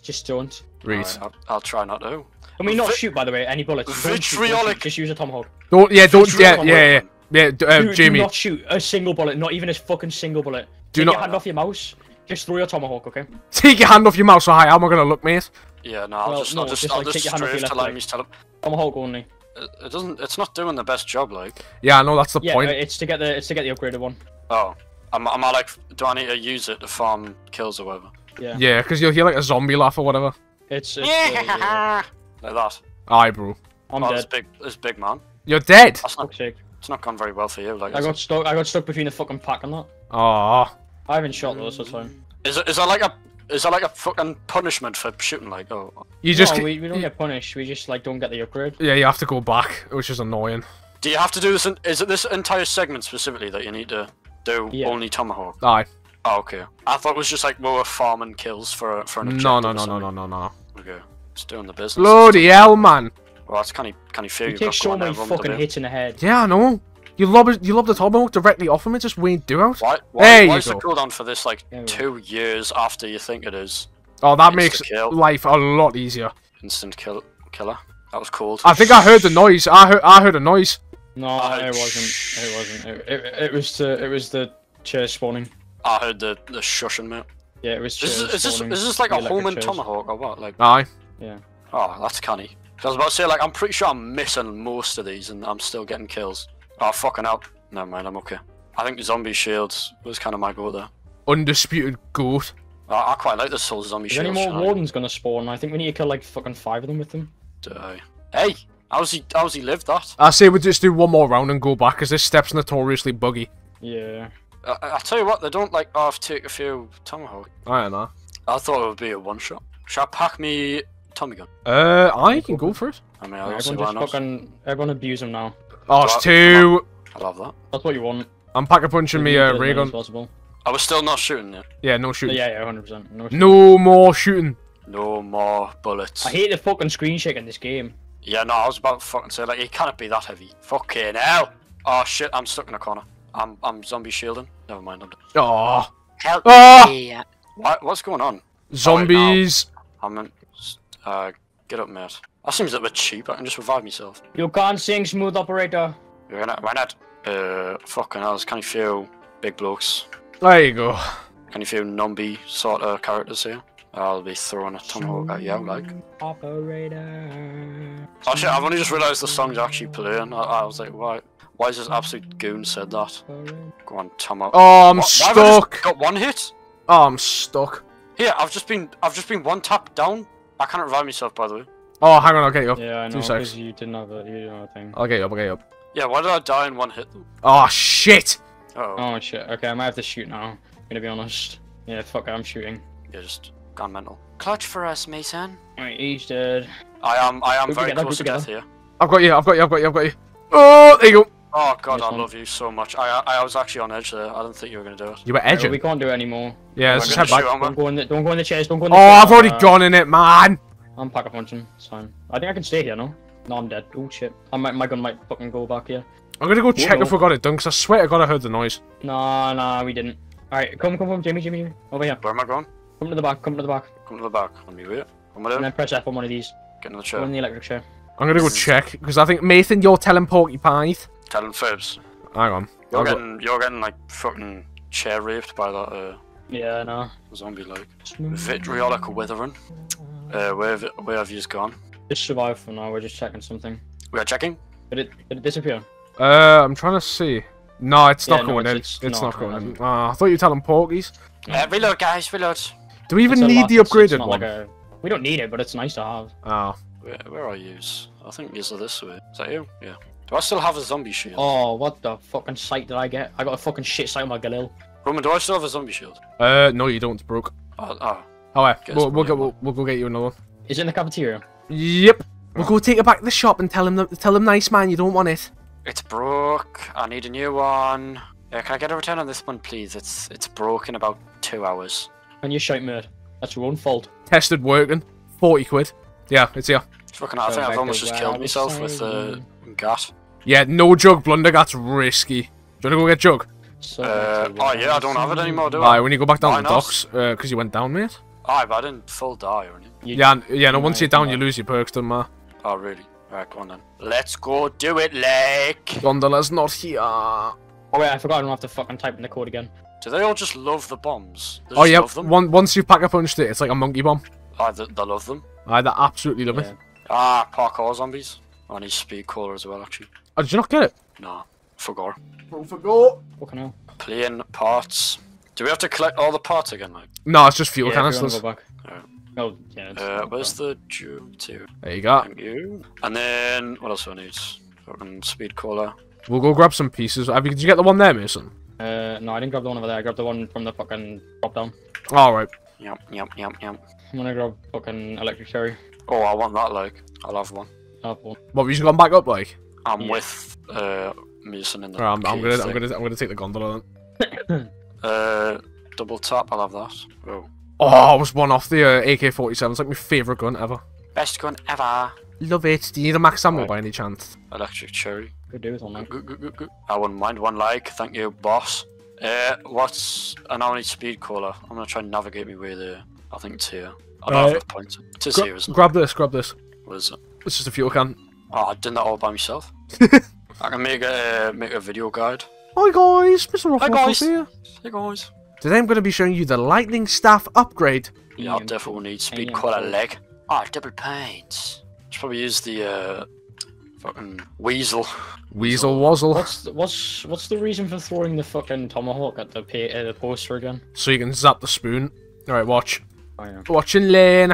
just don't. Read. Right, I'll try not to. I mean, not shoot, by the way. Any bullets. Vitriolic. Just use a Tomahawk. Don't, Jamie. Do not shoot a single bullet. Not even a fucking single bullet. Do not. Take your hand off your mouse. Just throw your Tomahawk, okay? Take your hand off your mouse, alright? How am I gonna look, mate? Yeah, no, I'll just strafe to like me tell him. Tomahawk only. It doesn't. It's not doing the best job, like. Yeah, I know that's the point. Yeah, it's to get the upgraded one. Oh, am I like? Do I need to use it to farm kills or whatever? Yeah. Yeah, because you'll hear like a zombie laugh or whatever. It's like that. Aye, bro. I'm dead. This big man. You're dead. It's not gone very well for you, like. I got stuck between the fucking pack and that. Ah. I haven't shot those, so it's fine. Is that like a fucking punishment for shooting, like, oh. No, we don't get punished, we just, like, don't get the upgrade. Yeah, you have to go back, which is annoying. Do you have to do this, is it this entire segment specifically that you need to do only Tomahawk? Aye. Oh, okay. I thought it was just, like, we were farming kills for an objective. No. Okay. It's doing the business. Bloody hell, man. Well, that's kind of fair. You take so many fucking hits in the head. Yeah, I know. You lob the Tomahawk directly off him, it just won't do out. Why is the cooldown for this like 2 years after you think it is? Oh, that makes life a lot easier. Instant killer. That was cold. I think I heard the noise. I heard a noise. No, it wasn't. It was the chair spawning. I heard the shushing, mate. Yeah, it was chairs spawning. Is this like a Holman Tomahawk or what? Like, aye. Yeah. Oh, that's canny. I was about to say, like, I'm pretty sure I'm missing most of these and I'm still getting kills. Oh, fucking hell. Never mind, I'm okay. I think the zombie shields was kind of my goat there. Undisputed goat. I quite like this whole zombie shield. Is any more wardens gonna spawn? I think we need to kill like fucking 5 of them with them. Die. Hey! How's he lived that? I say we just do one more round and go back, because this step's notoriously buggy. Yeah. I tell you what, they don't like half take a few Tomahawk. I don't know. I thought it would be a one-shot. Shall I pack me Tommy gun? I can go for it. I mean, I don't fucking. Everyone abuse him now. Oh, it's 2! I love that. That's what you want. I'm pack-a-punching me Raygun. I was still not shooting yet. Yeah, no shooting. Yeah, 100%. No more shooting. No more bullets. I hate the fucking screen shake in this game. Yeah, no, I was about to fucking say, like, it can't be that heavy. Fucking hell! Oh shit, I'm stuck in a corner. I'm zombie shielding. Never mind, I'm done. Aww. Help me! What's going on? Zombies! Oh, wait, no. Get up, mate. That seems a bit cheap, I can just revive myself. You can't sing smooth operator. Why not? Fucking hell, can you feel big blokes? There you go. Can you feel numby sort of characters here? I'll be throwing a Tomahawk at you, like. Operator. Oh shit, I've only just realised the song's actually playing. I was like, why is this absolute goon said that? Go on, Tomahawk. Oh, I'm stuck! Why have I just got one hit? Oh, I'm stuck. Here, I've just been one tap down. I can't revive myself, by the way. Oh, hang on, I'll get you up. Yeah, I know, because you didn't have a thing. I'll get you up. Yeah, why did I die in one hit? Oh, shit! Uh-oh. Oh, shit. Okay, I might have to shoot now, I'm gonna be honest. Yeah, fuck it, I'm shooting. Yeah, just gone mental. Clutch for us, Mason. Alright, he's dead. I am very close to death here. I've got you. Oh, there you go. Oh, God, I love you so much. I was actually on edge there. I didn't think you were gonna do it. You were edging? Yeah, we can't do it anymore. Yeah, let's just head back. Don't go in the chairs, don't go in the chairs. Oh, I've already gone in it, man! I'm pack a punching, it's fine. I think I can stay here, no? No, I'm dead. Oh shit. My gun might fucking go back here. I'm gonna go check if we got it done, because I swear to God I heard the noise. Nah, nah, we didn't. Alright, come, Jamie, Jamie. Over here. Where am I going? Come to the back, come to the back. Come to the back. Let me wait. Come on in. And then press F on one of these. Get in the chair. Go in the electric chair. I'm gonna go check, because I think, Mason, you're telling Porcupine. Tell him first. Hang on. You're getting, like, fucking chair raped by that, Yeah, no. Zombie like. Vitriolic withering. Where have you gone? Just survive for now, we're just checking something. We are checking? Did it disappear? I'm trying to see. No, it's not going in. It's not going in. I thought you were telling Porkies. Reload, guys, reload. Do we even need the upgraded one? Like we don't need it, but it's nice to have. Oh. Where are yous? I think these are this way. Is that you? Yeah. Do I still have a zombie shield? Oh, what the fucking sight did I get? I got a fucking shit sight on my Galil. Roman, do I still have a zombie shield? No, you don't, Brooke. Oh. Alright, we'll go get you another one. Is it in the cafeteria? Yep. We'll go take it back to the shop and tell them, nice man, you don't want it. It's broke. I need a new one. Yeah, can I get a return on this one, please? It's broke in about 2 hours. And you're shite mad. That's your own fault. Tested working. 40 quid. Yeah, it's here. Fucking hell, I think I've almost just killed myself with gas. Yeah, no jug, Blundergat's risky. Do you want to go get jug? Oh yeah, I don't have it anymore, do I? Alright, when you go back down the docks, because you went down, mate. Alright, but I didn't full die or anything. Yeah, no, once you're down, you lose your perks, doesn't matter. Oh, really? Alright, come on then. Let's go do it, like! Gondola's not here. Oh, wait, I forgot I don't have to fucking type in the code again. Do they all just love the bombs? They love them? Once you've pack a punched it, it's like a monkey bomb. Aye, they love them. Aye, they absolutely love it. Ah, parkour zombies. I need Speed Cola as well, actually. Oh, did you not get it? Nah, forgot. Oh, forgot. Fucking hell. Playing parts. Do we have to collect all the parts again, like? No, it's just fuel canisters. Go back. Right. Oh, yeah. Where's the June 2? There you go. Thank you. And then, what else do I need? Fucking Speed Cola. We'll go grab some pieces. Did you get the one there, Mason? No, I didn't grab the one over there. I grabbed the one from the fucking drop down. Alright. Yep. I'm gonna grab fucking Electric Cherry. Oh, I want that, like. I'll have one. I'll have one. What, we just gone back up, like? I'm with, Mason in the I'm gonna take the gondola then. Double tap, I'll have that. Oh. Oh, I was one off the AK-47. It's like my favourite gun ever. Best gun ever. Love it. Do you need a Max Ammo by any chance? Electric Cherry. Could do with one, man. I wouldn't mind one, like. Thank you, boss. I now need Speed Cola. I'm gonna try and navigate my way there. I think it's here. I don't have a point. It is here, isn't it? Grab this. What is it? It's just a fuel can. Oh, I did that all by myself. I can make a video guide. Hi guys, Mr. Ruffles here. Hey guys. Today I'm going to be showing you the lightning staff upgrade. Yeah, I'll definitely need Speed Cola leg. Ah, double paints. Should probably use the fucking Weasel. Weasel Wazzle. What's the reason for throwing the fucking Tomahawk at the poster again? So you can zap the spoon. Alright, watch. Watching lane.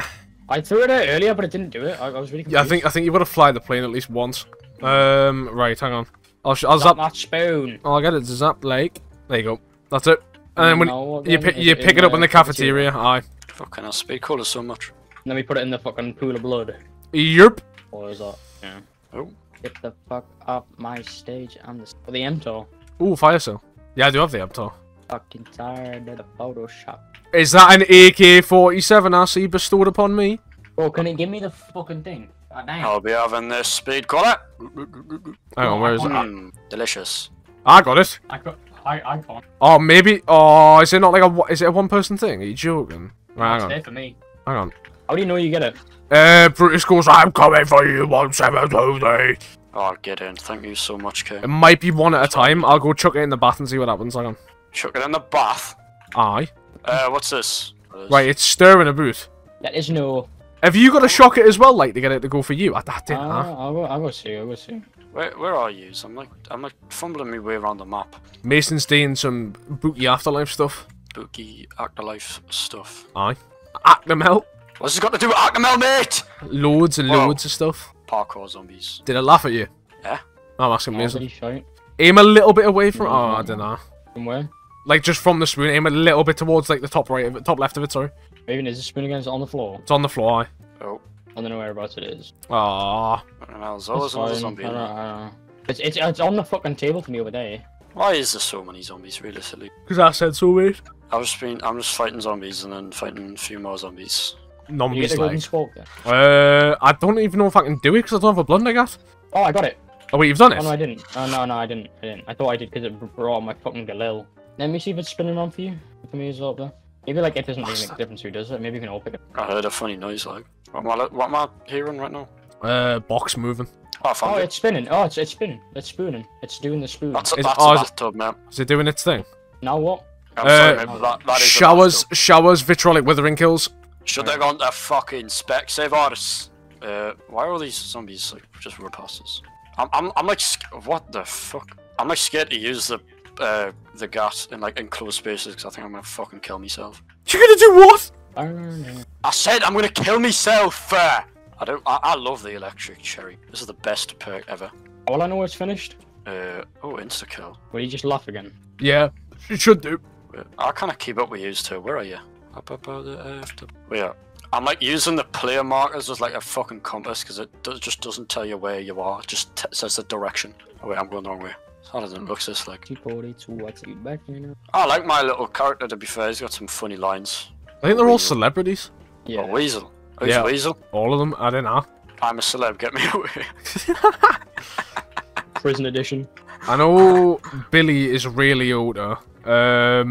I threw it out earlier, but it didn't do it. I was really confused. Yeah, I think you've got to fly the plane at least once. Right, hang on. I'll zap that spoon. I'll get it zapped, like. There you go. That's it. And then you pick it up in the cafeteria. Aye. Fucking hell, Speed Cola so much. And then we put it in the fucking pool of blood. Yep. What is that? Yeah. Oh. Get the fuck up my stage and the MTOR. Ooh, fire cell. Yeah, I do have the MTOR. Fucking tired of the Photoshop. Is that an AK-47 I see bestowed upon me? Oh, can you give me the fucking thing? I'll be having this Speed Cola. Hang on, where is it? Delicious. I got it. I can't. Oh, maybe. Oh, is it not like a? Is it a one-person thing? Are you joking? Right, hang on. It's there for me. Hang on. How do you know you get it? Brutus goes. I'm coming for you, 1723. Oh, get in. Thank you so much, King. It might be one at a time. I'll go chuck it in the bath and see what happens. Hang on. Chuck it in the bath. Aye. What's this? Right, it's stirring a boot. That is no. Have you got to shock it as well, like, to get it to go for you? I didn't. I will see. Where are you? I'm like fumbling my way around the map. Mason's doing some booty afterlife stuff. Booty afterlife stuff. Aye. Actamel. What's this got to do with Actamel, mate? Loads and loads of stuff. Parkour zombies. Did I laugh at you? Yeah. I'm asking Mason. Aim a little bit away from. Oh, I don't know. From where? Like just from the spoon. Aim a little bit towards like the top right, top left of it. Sorry. Even is the spoon again? Is it on the floor? It's on the floor. Aye. Oh. I don't know whereabouts it is. Aww. I don't know. It's on the fucking table for me over there. Why is there so many zombies, realistically? Because I said so, mate. I'm just fighting zombies and then fighting a few more zombies. Zombies like. I don't even know if I can do it because I don't have a Blundergat. Oh, I got it. Oh wait, you've done it. Oh no, I didn't. Oh no, I didn't. I thought I did because it brought my fucking Galil. Let me see if it's spinning on for you. For me as well, though. Maybe like it doesn't really make a difference who does it. Maybe you can all pick it. I heard a funny noise like. What am I hearing right now? Box moving. Oh, I found it. It's spinning. Oh, it's spinning. It's spooning. It's doing the spoon. That's a bathtub, man. Is it doing its thing? Now what? Sorry, that is showers, vitriolic withering kills. Should they go on to fucking spec save artists? Why are all these zombies like just run past us? I'm like, what the fuck? I'm like scared to use the gas in like enclosed spaces because I think I'm gonna fucking kill myself. You're gonna do what? I don't know. I said I'm gonna kill myself. I love the electric cherry. This is the best perk ever. All I know is finished. Oh, insta kill. Will you just laugh again? Yeah, it should do. I can't keep up with you two. Where are you? Up above the after. Yeah. I'm like using the player markers as like a fucking compass because it just doesn't tell you where you are. It just says the direction. Oh wait, I'm going the wrong way. It's harder than it looks. This like. I like my little character. To be fair, he's got some funny lines. I think they're all celebrities. Yeah. Oh, Weasel. Who's Weasel? All of them. I don't know. I'm a celeb. Get me away. Prison edition. I know Billy is really older. I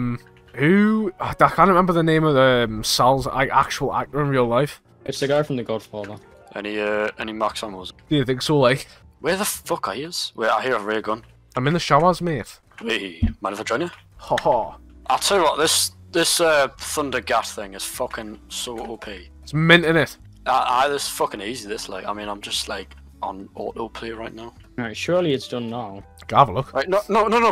can't remember the name of the Sal's actual actor in real life. It's the guy from The Godfather. Any Max Ammo? Do you think so, like? Where the fuck are you? Wait, I hear a raygun. I'm in the showers, mate. Hey, mind if I join you? Ha ha. I'll tell you what, this Thundergat thing is fucking so OP. It's mint, innit? This fucking easy, this, like, I mean, I'm just, like, on autoplay right now. Alright, surely it's done now. Have a look. Right, no,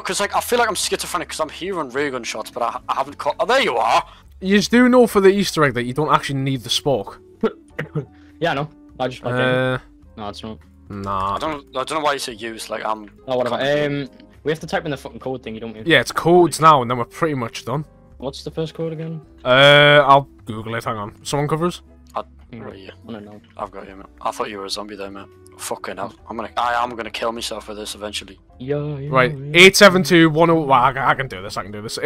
because like I feel like I'm schizophrenic because I'm hearing raygun shots, but I haven't caught. Oh, there you are. You just do know for the Easter egg that you don't actually need the spork. Yeah, I know. I just no, it's not. Nah. I don't know why you say use. Like I'm. Oh, whatever. We have to type in the fucking code thing. You don't. Yeah, it's codes now, and then we're pretty much done. What's the first code again? I'll Google it. Hang on. Someone covers. Right, I don't know. I've got you, man. I thought you were a zombie there, man. Fucking hell. I am gonna kill myself with this eventually. Yeah, right. 87210. Well, I can do this.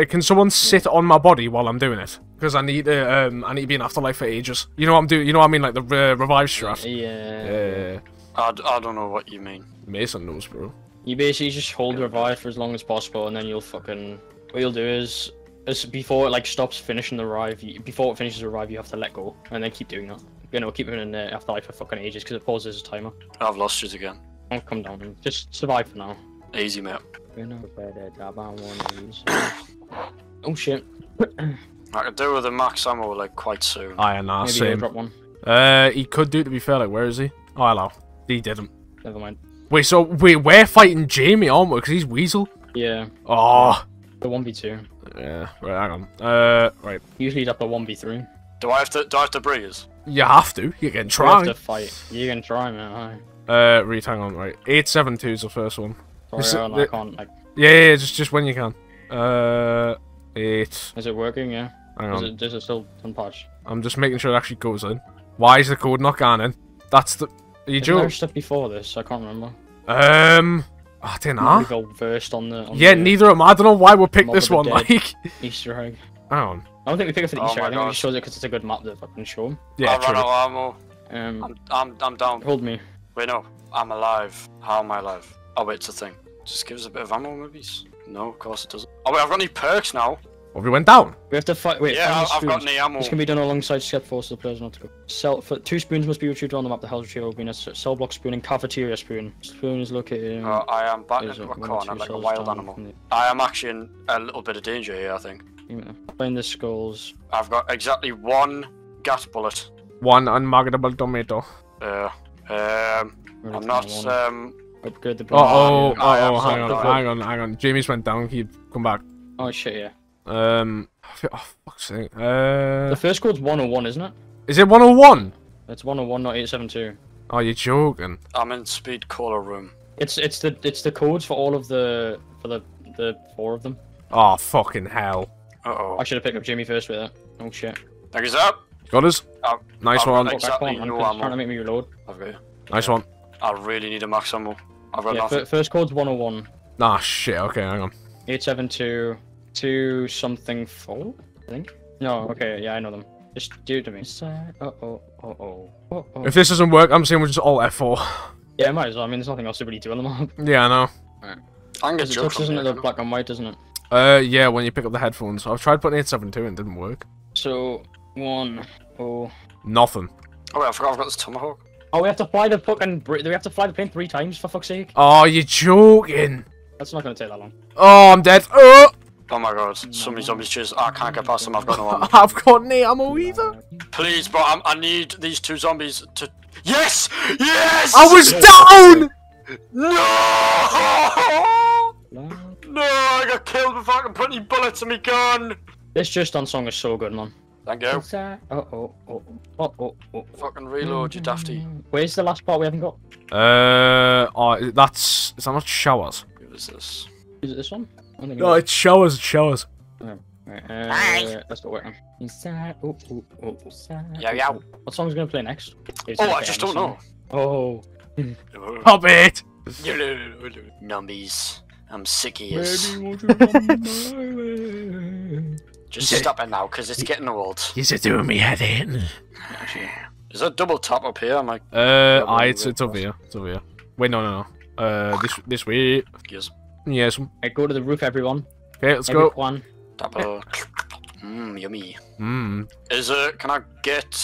Can someone sit on my body while I'm doing it? Because I need to be in Afterlife for ages. You know what I'm doing? You know what I mean? Like the revive straft. Yeah. I don't know what you mean. Mason knows, bro. You basically just hold revive for as long as possible, and then you'll fucking. What you'll do is. Before it like stops finishing the revive, before it finishes the revive, you have to let go, and then keep doing that. You know, keep it in the Afterlife for fucking ages because it pauses the timer. I've lost you again. I'll come down and just survive for now. Easy, mate. Oh shit! I could do with the max ammo like quite soon. I know. Maybe same. Drop one. He could do. To be fair, like where is he? Oh, hello. He didn't. Never mind. Wait, so we're fighting Jamie, aren't we? Because he's Weasel. Yeah. Oh. The 1v2. Yeah, right, hang on. Right. Usually it's up a 1v3. Do I have to breeze? You have to. You can try. You have to fight. You can try, man. Aye. Reed, hang on, right. 872 is the first one. Sorry, I can't, like... Yeah, just when you can. 8... Is it working, yeah? Hang on. Is it still unpatched? I'm just making sure it actually goes in. Why is the code not going in? That's the... Are you joking? There was stuff before this, I can't remember. I don't know. We got versed on the. Yeah, neither am I. I don't know why we picked this one. Like Easter egg. Hang on. I don't think we picked it for the Easter egg. I think we just chose it because it's a good map to fucking show. Yeah, true. I run out of ammo. I'm down. Hold me. Wait, no. I'm alive. How am I alive? Oh wait, it's a thing. Just give us a bit of ammo, maybe. No, of course it doesn't. Oh wait, I've got any perks now. Well, we went down. We have to fight. Wait. Yeah, I've got any ammo. This can be done alongside step four, so the players not to go. Two spoons must be retrieved on the map. The hell's retrieval being a cell block spoon and cafeteria spoon. Spoon is located. I am back into a corner like a wild animal. I am actually in a little bit of danger here, I think. Yeah. Find the skulls. I've got exactly one gas bullet. One unmarketable tomato. I'm not upgrade the. Oh, hang on. Jamie's went down. He come back. Oh shit, yeah. Oh, fuck's sake. The first code's 101, isn't it? Is it 101? It's 101, not 872. Oh, you're joking. I'm in Speed Cola room. It's the codes for all of the four of them. Oh fucking hell. I should have picked up Jimmy first with that. Oh shit. Thank you, sir. Got us. Nice one. Exactly trying to make me reload. Okay. Nice one. I really need a max ammo. I've got nothing. First code's 101. Ah shit. Okay, hang on. 872. To something full, I think. No, okay, yeah, I know them. Just do it to me. If this doesn't work, I'm saying we're just all F4. Yeah, might as well. I mean, there's nothing else to really do on the map. Yeah, I know. Right. I can get jokes, isn't it? The black and white, isn't it? Yeah, when you pick up the headphones. I've tried putting 872 and it didn't work. So, 1, 0. Nothing. Oh, wait, I forgot I've got this Tomahawk. Oh, we have to fly the fucking... We have to fly the plane 3 times, for fuck's sake. Oh, you're joking. That's not gonna take that long. Oh, I'm dead. Oh! Oh my god, no. So many zombies chase. I can't get past them, I've got no ammo. I've got no ammo either. Please, bro, I need these 2 zombies to... Yes! Yes! I was down! No! No, I got killed before I can put any bullets in my gun! This just on song is so good, man. Thank you. Fucking reload, you dafty. Where's the last part we haven't got? Oh, that's... Is that not showers? What is this? Is it this one? No, it's showers, it showers. Oh, right. Let's go working. Inside, yeah, yeah. What song's gonna play next? It's I just don't know. Oh. Pop it! Numbies. I'm sick of you. Just stop it now, because it's getting old. Is it doing me head in? Is that double tap up here? I'm like... it's over here. It's over here. Wait, no. This way. Yes. Yes. I go to the roof, everyone. Okay, let's go. One. Double. Mmm, yummy. Mmm. Can I get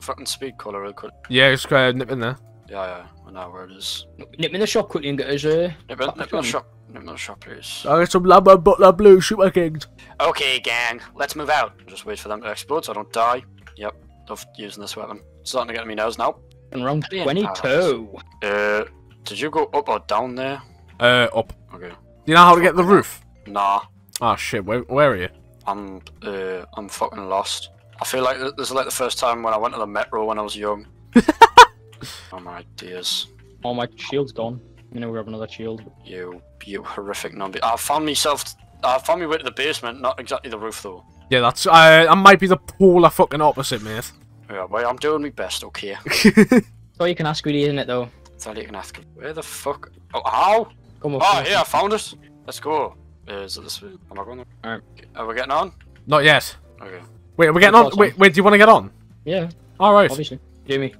fucking speed cola real quick? Yeah, just go nip in there. Yeah, I know where it is. Nip in the shop quickly and get us nip in the shop. Nip in the shop, please. I got some Lambda Butler Blue Super King. Okay, gang, let's move out. Just wait for them to explode so I don't die. Yep, love using this weapon. It's starting to get in my nose now. And round 22. Did you go up or down there? Up. Okay. Do you know how to get the roof? Nah. Ah, shit, where are you? I'm fucking lost. I feel like this is like the first time when I went to the metro when I was young. Oh my dears. Oh, my shield's gone. You know, we have another shield. You horrific number. I found my way to the basement, not exactly the roof though. Yeah, that's, I might be the polar fucking opposite, mate. Yeah, well, I'm doing my best, okay. So you can ask really, isn't it though? So you can ask him. Where the fuck? Oh, how? Come on. Oh, yeah, I found it. Let's go. Is it this way? Am I going there? Alright. Are we getting on? Not yet. Okay. Wait, are we getting on? Wait, do you want to get on? Yeah. Alright. Obviously. Jamie.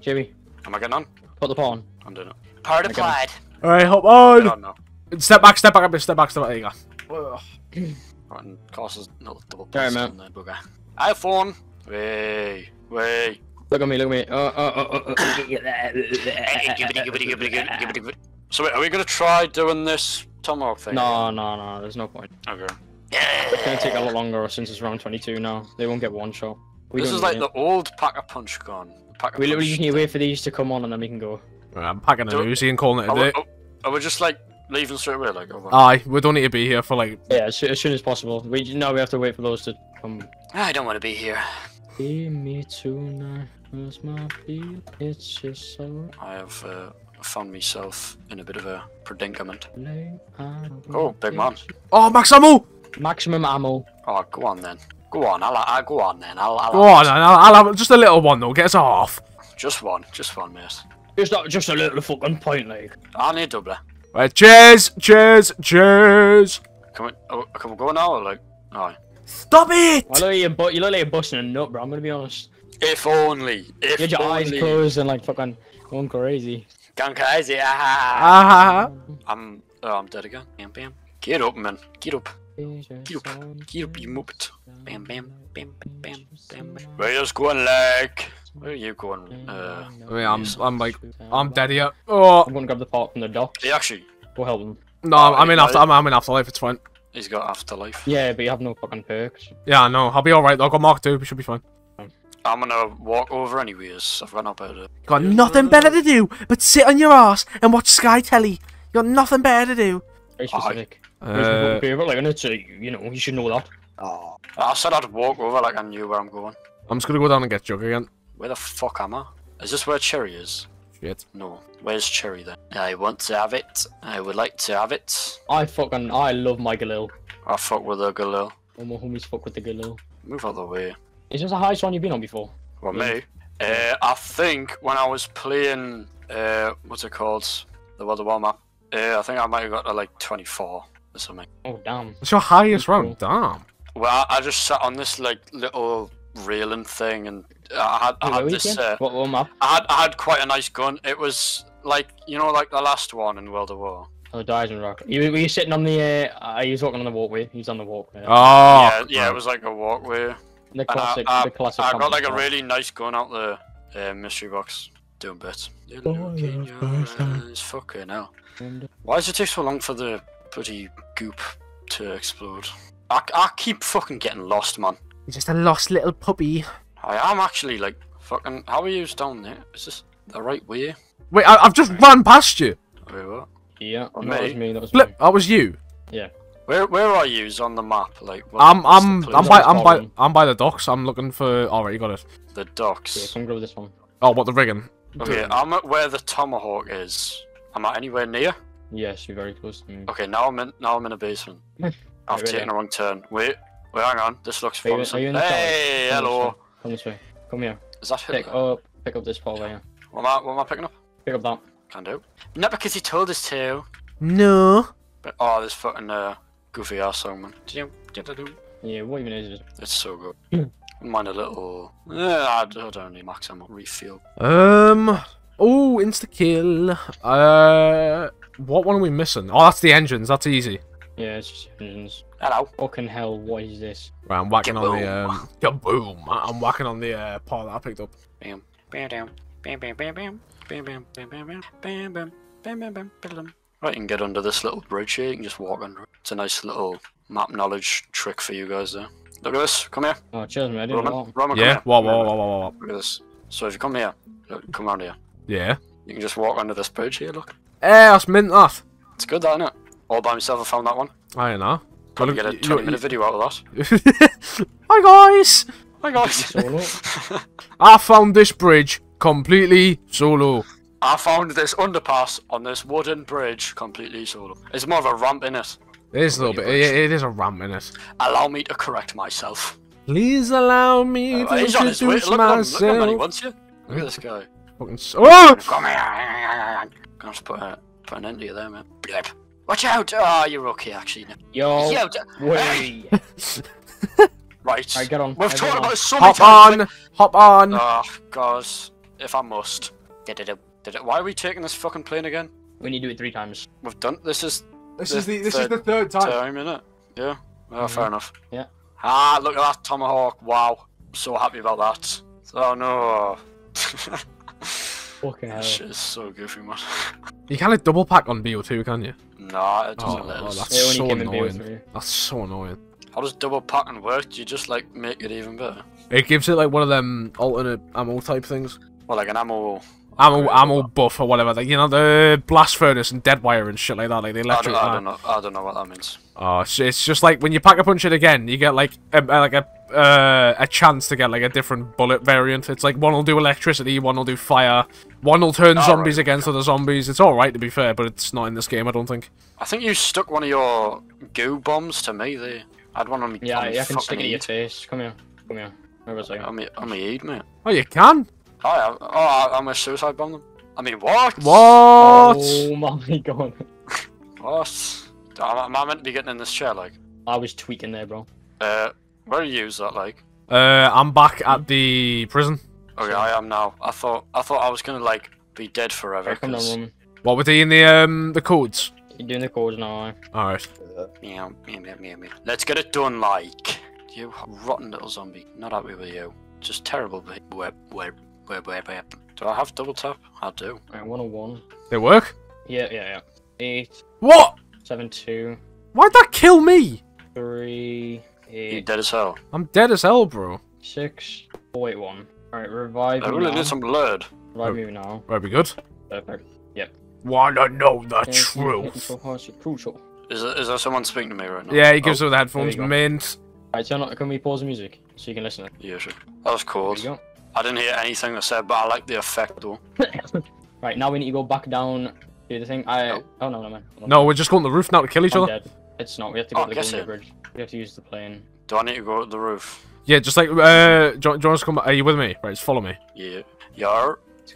Am I getting on? Put the pawn. I'm doing it. Part applied. Alright, hop on. Get on now. Step back. There you go. Right, classes, not double. There, man. I have phone. Wait. Look at me. So wait, are we going to try doing this Tomahawk thing? No, there's no point. Okay. It's going to take a lot longer since it's round 22 now. They won't get one shot. This is like the old Pack a Punch gun. We literally just need to wait for these to come on and then we can go. Right, I'm packing an Uzi and calling it a day. Are we just like leaving straight away? Like, aye, we don't need to be here for like... Yeah, as soon as possible. Now we have to wait for those to come. I don't want to be here. Give me tonight. Where's my feel? It's just so... I have found myself in a bit of a predicament. Oh, big man. Oh, Max Ammo! Maximum ammo. Oh, go on then. Go on then, I'll have just a little one though, get us half. Just one, mate. Just a little fucking point, like. I need double. Right, cheers! Can we go now, or like, no? Stop it! You look like you're busting a nut, bro, I'm gonna be honest. If only. Get your eyes closed and like fucking going crazy. I'm dead again. Bam. Get up, man. Get up, you muppet. Bam. Where you going, like? Where are you going? I mean, I'm like, I'm dead here. Oh. I'm gonna grab the part from the dock. Hey, actually. Go help him. No, I'm in Afterlife, it's fine. He's got Afterlife. Yeah, but you have no fucking perks. Yeah, I know. I'll be alright though. I've got Mark 2, we should be fine. I'm gonna walk over anyways. I've got no better to do. Got nothing better to do but sit on your ass and watch Sky Telly. You got nothing better to do. Very specific. You know, you should know that. Oh. I said I'd walk over like I knew where I'm going. I'm just gonna go down and get Jug again. Where the fuck am I? Is this where Cherry is? Shit. No. Where's Cherry then? I want to have it. I would like to have it. I love my Galil. I fuck with the Galil. All my homies fuck with the Galil. Move out of the way. Is this the highest one you've been on before? Well, me? I think when I was playing, what's it called? The World of War map. I think I might have got to like 24 or something. Oh, damn. It's your highest round, damn. Well, I just sat on this like little railing thing, and I had quite a nice gun. It was like, you know, like the last one in World of War. Oh, the Dyson Rock. Were you sitting on the? He was walking on the walkway. He was on the walkway. Oh, yeah, yeah, it was like a walkway. The classic. I got like a really nice gun out the mystery box. Doing bits. Fucking hell. Why does it take so long for the bloody goop to explode? I keep fucking getting lost, man. You're just a lost little puppy. I am actually, like, fucking. How are you down there? Is this the right way? Wait, I've just ran past you. Wait, what? Yeah, oh, that was me. That was me. That was you. Yeah. Where are you on the map? Like, I'm by the docks. I'm looking for. All right, you got it. The docks. Yeah, come grab this one. Oh, what, the rigging? Okay, I'm at where the Tomahawk is. Am I anywhere near? Yes, you're very close to me. Okay, now I'm in a basement. I've taken a wrong turn. Wait, hang on. This looks promising. Hey, hello. Come this way. Come here. Is that Hitler? Pick up this pole there. What am I picking up? Pick up that. Can do. Not because he told us to. No. But oh, this fucking goofy ass song, man. Yeah, what even is it? It's so good. Mind a little. I don't need Max Ammo refill. Oh, insta kill. What one are we missing? Oh, that's the engines. That's easy. Yeah, it's just engines. Hello. Fucking hell, what is this? Right, I'm whacking on the. Kaboom! I'm whacking on the part that I picked up. Bam, bam, bam, bam, bam, bam, bam, bam, bam, bam, bam, bam, bam, bam, bam, bam. Right, you can get under this little bridge here. You can just walk under it. It's a nice little map knowledge trick for you guys there. Look at this. Come here. Oh, cheers, mate. Roman, yeah. Whoa. Look at this. So if you come here, look, come around here. Yeah. You can just walk under this bridge here. Look. Eh, that's mint off. It's good, that, isn't it? All by myself, I found that one. I don't know. Probably get a 20-minute video out of that. Hi guys. I found this bridge completely solo. I found this underpass on this wooden bridge completely solo. It's more of a ramp in it. It is a little bit. It is a ramp in it. Allow me to correct myself. Please allow me to introduce myself. Look at him, he wants you. Look at this guy. Fucking oh! Come here. Can I just put an end to you there, man? Blip. Watch out! Ah, oh, you're okay, actually. Yo. Hey. Right. I get on. We've talked about it so many times. Hop on. Oh, God. If I must. Why are we taking this fucking plane again? When you do it 3 times. We've done. This is the third time, innit? Yeah. Oh, fair enough. Yeah. Ah, look at that Tomahawk! Wow, I'm so happy about that. Oh no. Fucking hell. Shit is so goofy, man. You can't like, double pack on BO2, can you? Nah, it doesn't let us. That's so annoying. That's so annoying. How does double packing work? Do you just like make it even better? It gives it like one of them alternate ammo type things. Well, like an ammo buff or whatever, like, you know, the blast furnace and dead wire and shit like that, like the electric. I don't know what that means. Oh, it's just like when you pack a punch it again, you get like a chance to get like a different bullet variant. It's like one will do electricity, one will do fire, one will turn zombies against other zombies. It's all right to be fair, but it's not in this game, I don't think. I think you stuck one of your goo bombs to me there. I'd one on me. Yeah, I can stick it in your face. Come here. I'm a eat, mate. Oh, you can. I'm a suicide bomb them. I mean, what? Oh my god. What? Am I meant to be getting in this chair, like? I was tweaking there, bro. Where are you, is that, like? I'm back at the prison. Okay, I am now. I thought I was gonna, like, be dead forever. Come on, what, were they in the codes? You're doing the codes now, alright. Let's get it done, like. You rotten little zombie. Not happy with you. Just terrible, but where? Do I have double tap? I do. Right, 101. They work? Yeah. 8. What? 7, 2. Why'd that kill me? 3, 8. You're dead as hell. I'm dead as hell, bro. 6, 4, 8, 1. Alright, revive me. I really need some blood. Revive me now. Right, we good? Perfect. Yep. Wanna know the truth? Is there someone speaking to me right now? Yeah, he gives her the headphones. Mint. Alright, can we pause the music so you can listen? Yeah, sure. That was cool. There you go. I didn't hear anything I said, but I like the effect though. Right, now we need to go back down to the thing. No, we're just going to the roof now to kill each other. Dead. It's not. We have to go to the Golden Bridge. We have to use the plane. Do I need to go to the roof? Yeah, just like, do you want us to come back? Are you with me? Right, just follow me. Yeah.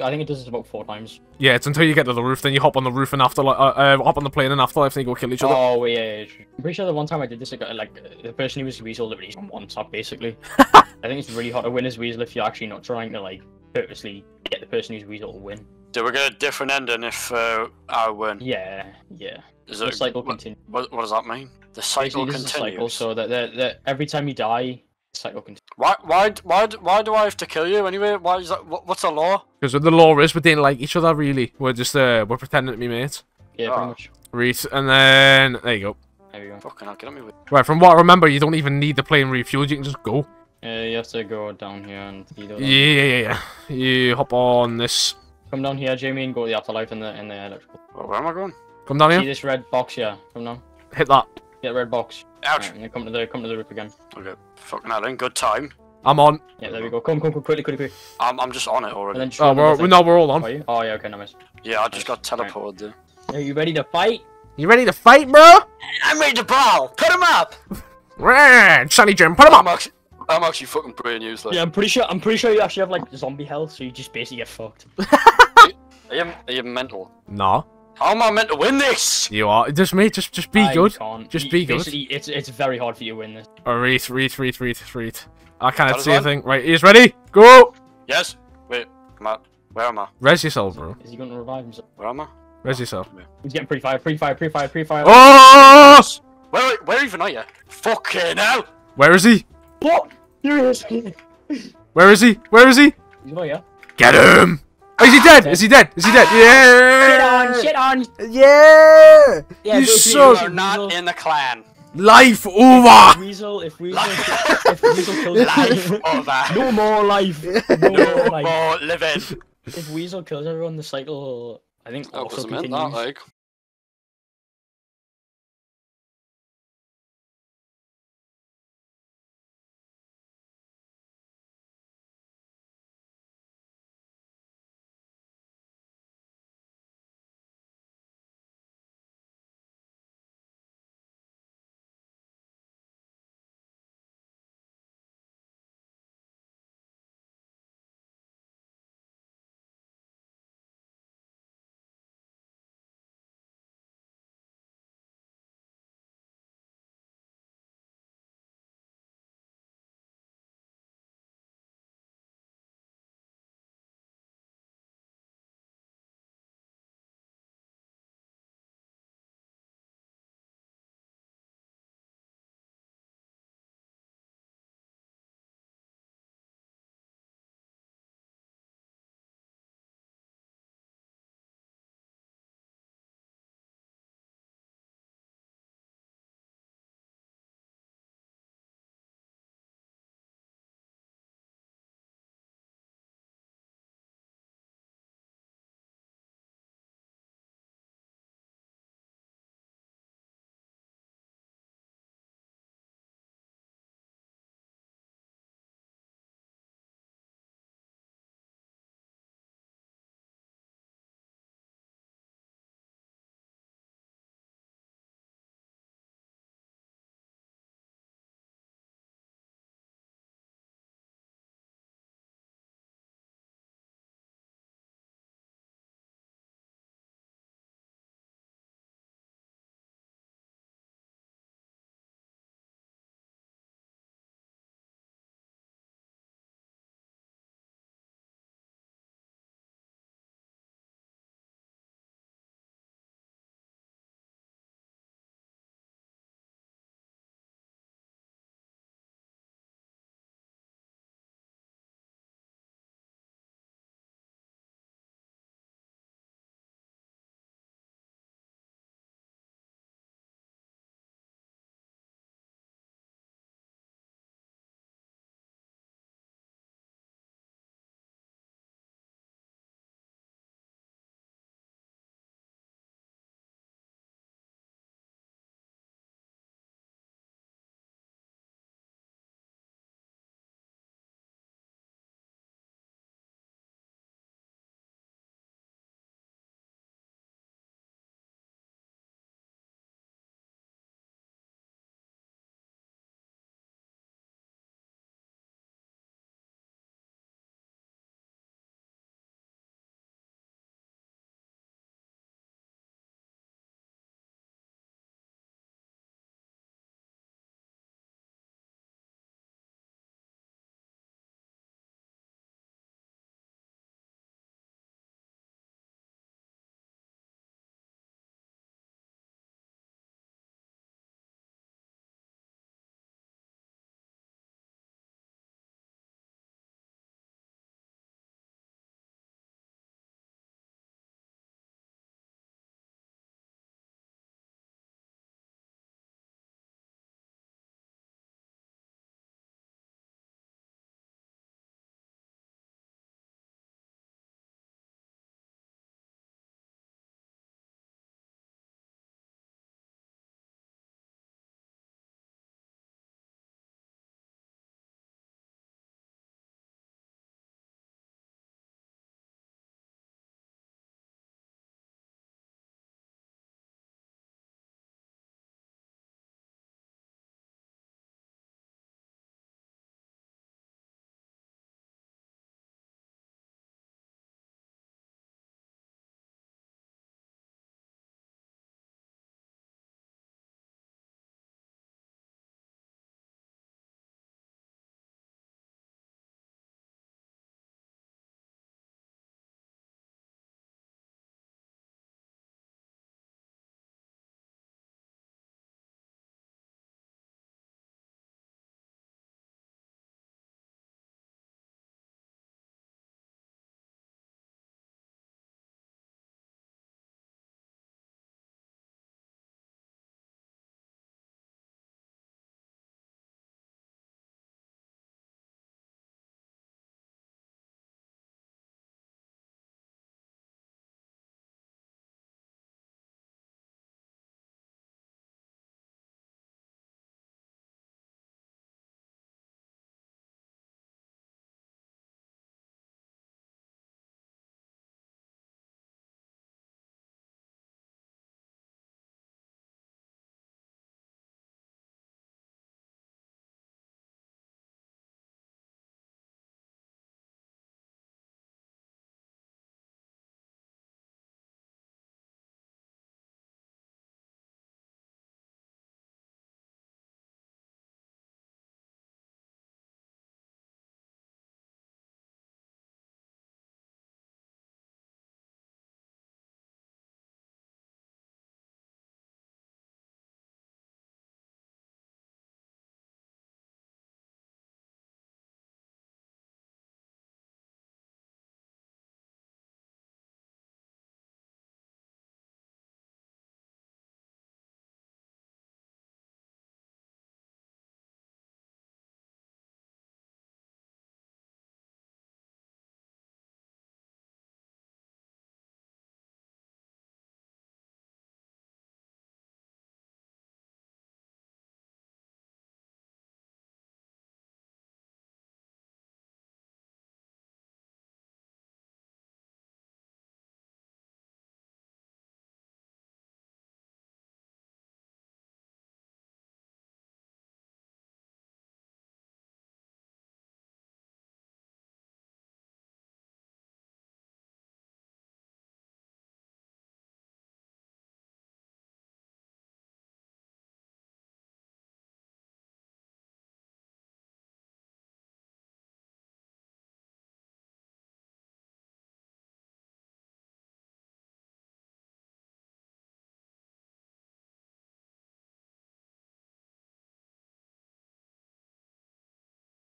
I think it does this about 4 times. Yeah, it's until you get to the roof, then you hop on the roof and hop on the plane and Afterlife, then you go kill each other. Oh, yeah. I'm pretty sure the one time I did this, I got, like, the person who was Weasel literally on one tap, basically. I think it's really hard to win as Weasel if you're actually not trying to, like, purposely get the person who's Weasel to win. Do we get a different ending if I win? Yeah, yeah. The cycle continues. What does that mean? The cycle continues. Basically, this is a cycle, so that every time you die, the cycle continues. Why do I have to kill you anyway? Why is that? What's the law? Because the law is we didn't like each other really. We're just we're pretending to be mates. Yeah, pretty much. Reese, and then there you go. There we go. Fucking hell, get on me with. Right, from what I remember, you don't even need the plane refueled. You can just go. Yeah, you have to go down here and. Yeah. You hop on this. Come down here, Jamie, and go to the afterlife in the electrical. Oh, where am I going? Come down here. See this red box here. Come down. Hit that. Hit the red box. Ouch. Right, and then come to the roof again. Okay. Fucking hell, then. Good time. I'm on. Yeah, there we go. Come, quickly. I'm just on it already. And then oh, we're all on. Are you? Oh, yeah. Okay, nice. Yeah, I just got teleported there. Are you ready to fight? You ready to fight, bro? I'm ready to brawl. Put him up. Sunny Jim, put him up. I'm actually fucking pretty useless. Yeah, I'm pretty sure you actually have like zombie health, so you just basically get fucked. Are you mental? No. How am I meant to win this? You are. Just mate. Just be I good. Can't. Just be basically, good. It's very hard for you to win this. Oh, read. I can't see a thing. Right, he's ready. Go. Yes. Wait. Where am I? Res yourself, bro. Is he going to revive himself? Where am I? Res yourself. He's getting pre-fire. Oh! Where even are you? Fucking hell! Where is he? What? Here he is. Where is he? He's not here. Get him! Oh, is he dead? Yeah! Shit on! Yeah! You suck! You are not in the clan. Life over! If Weasel kills life over. No more life. No more living. If Weasel kills everyone, the cycle... I think also continues. That, like.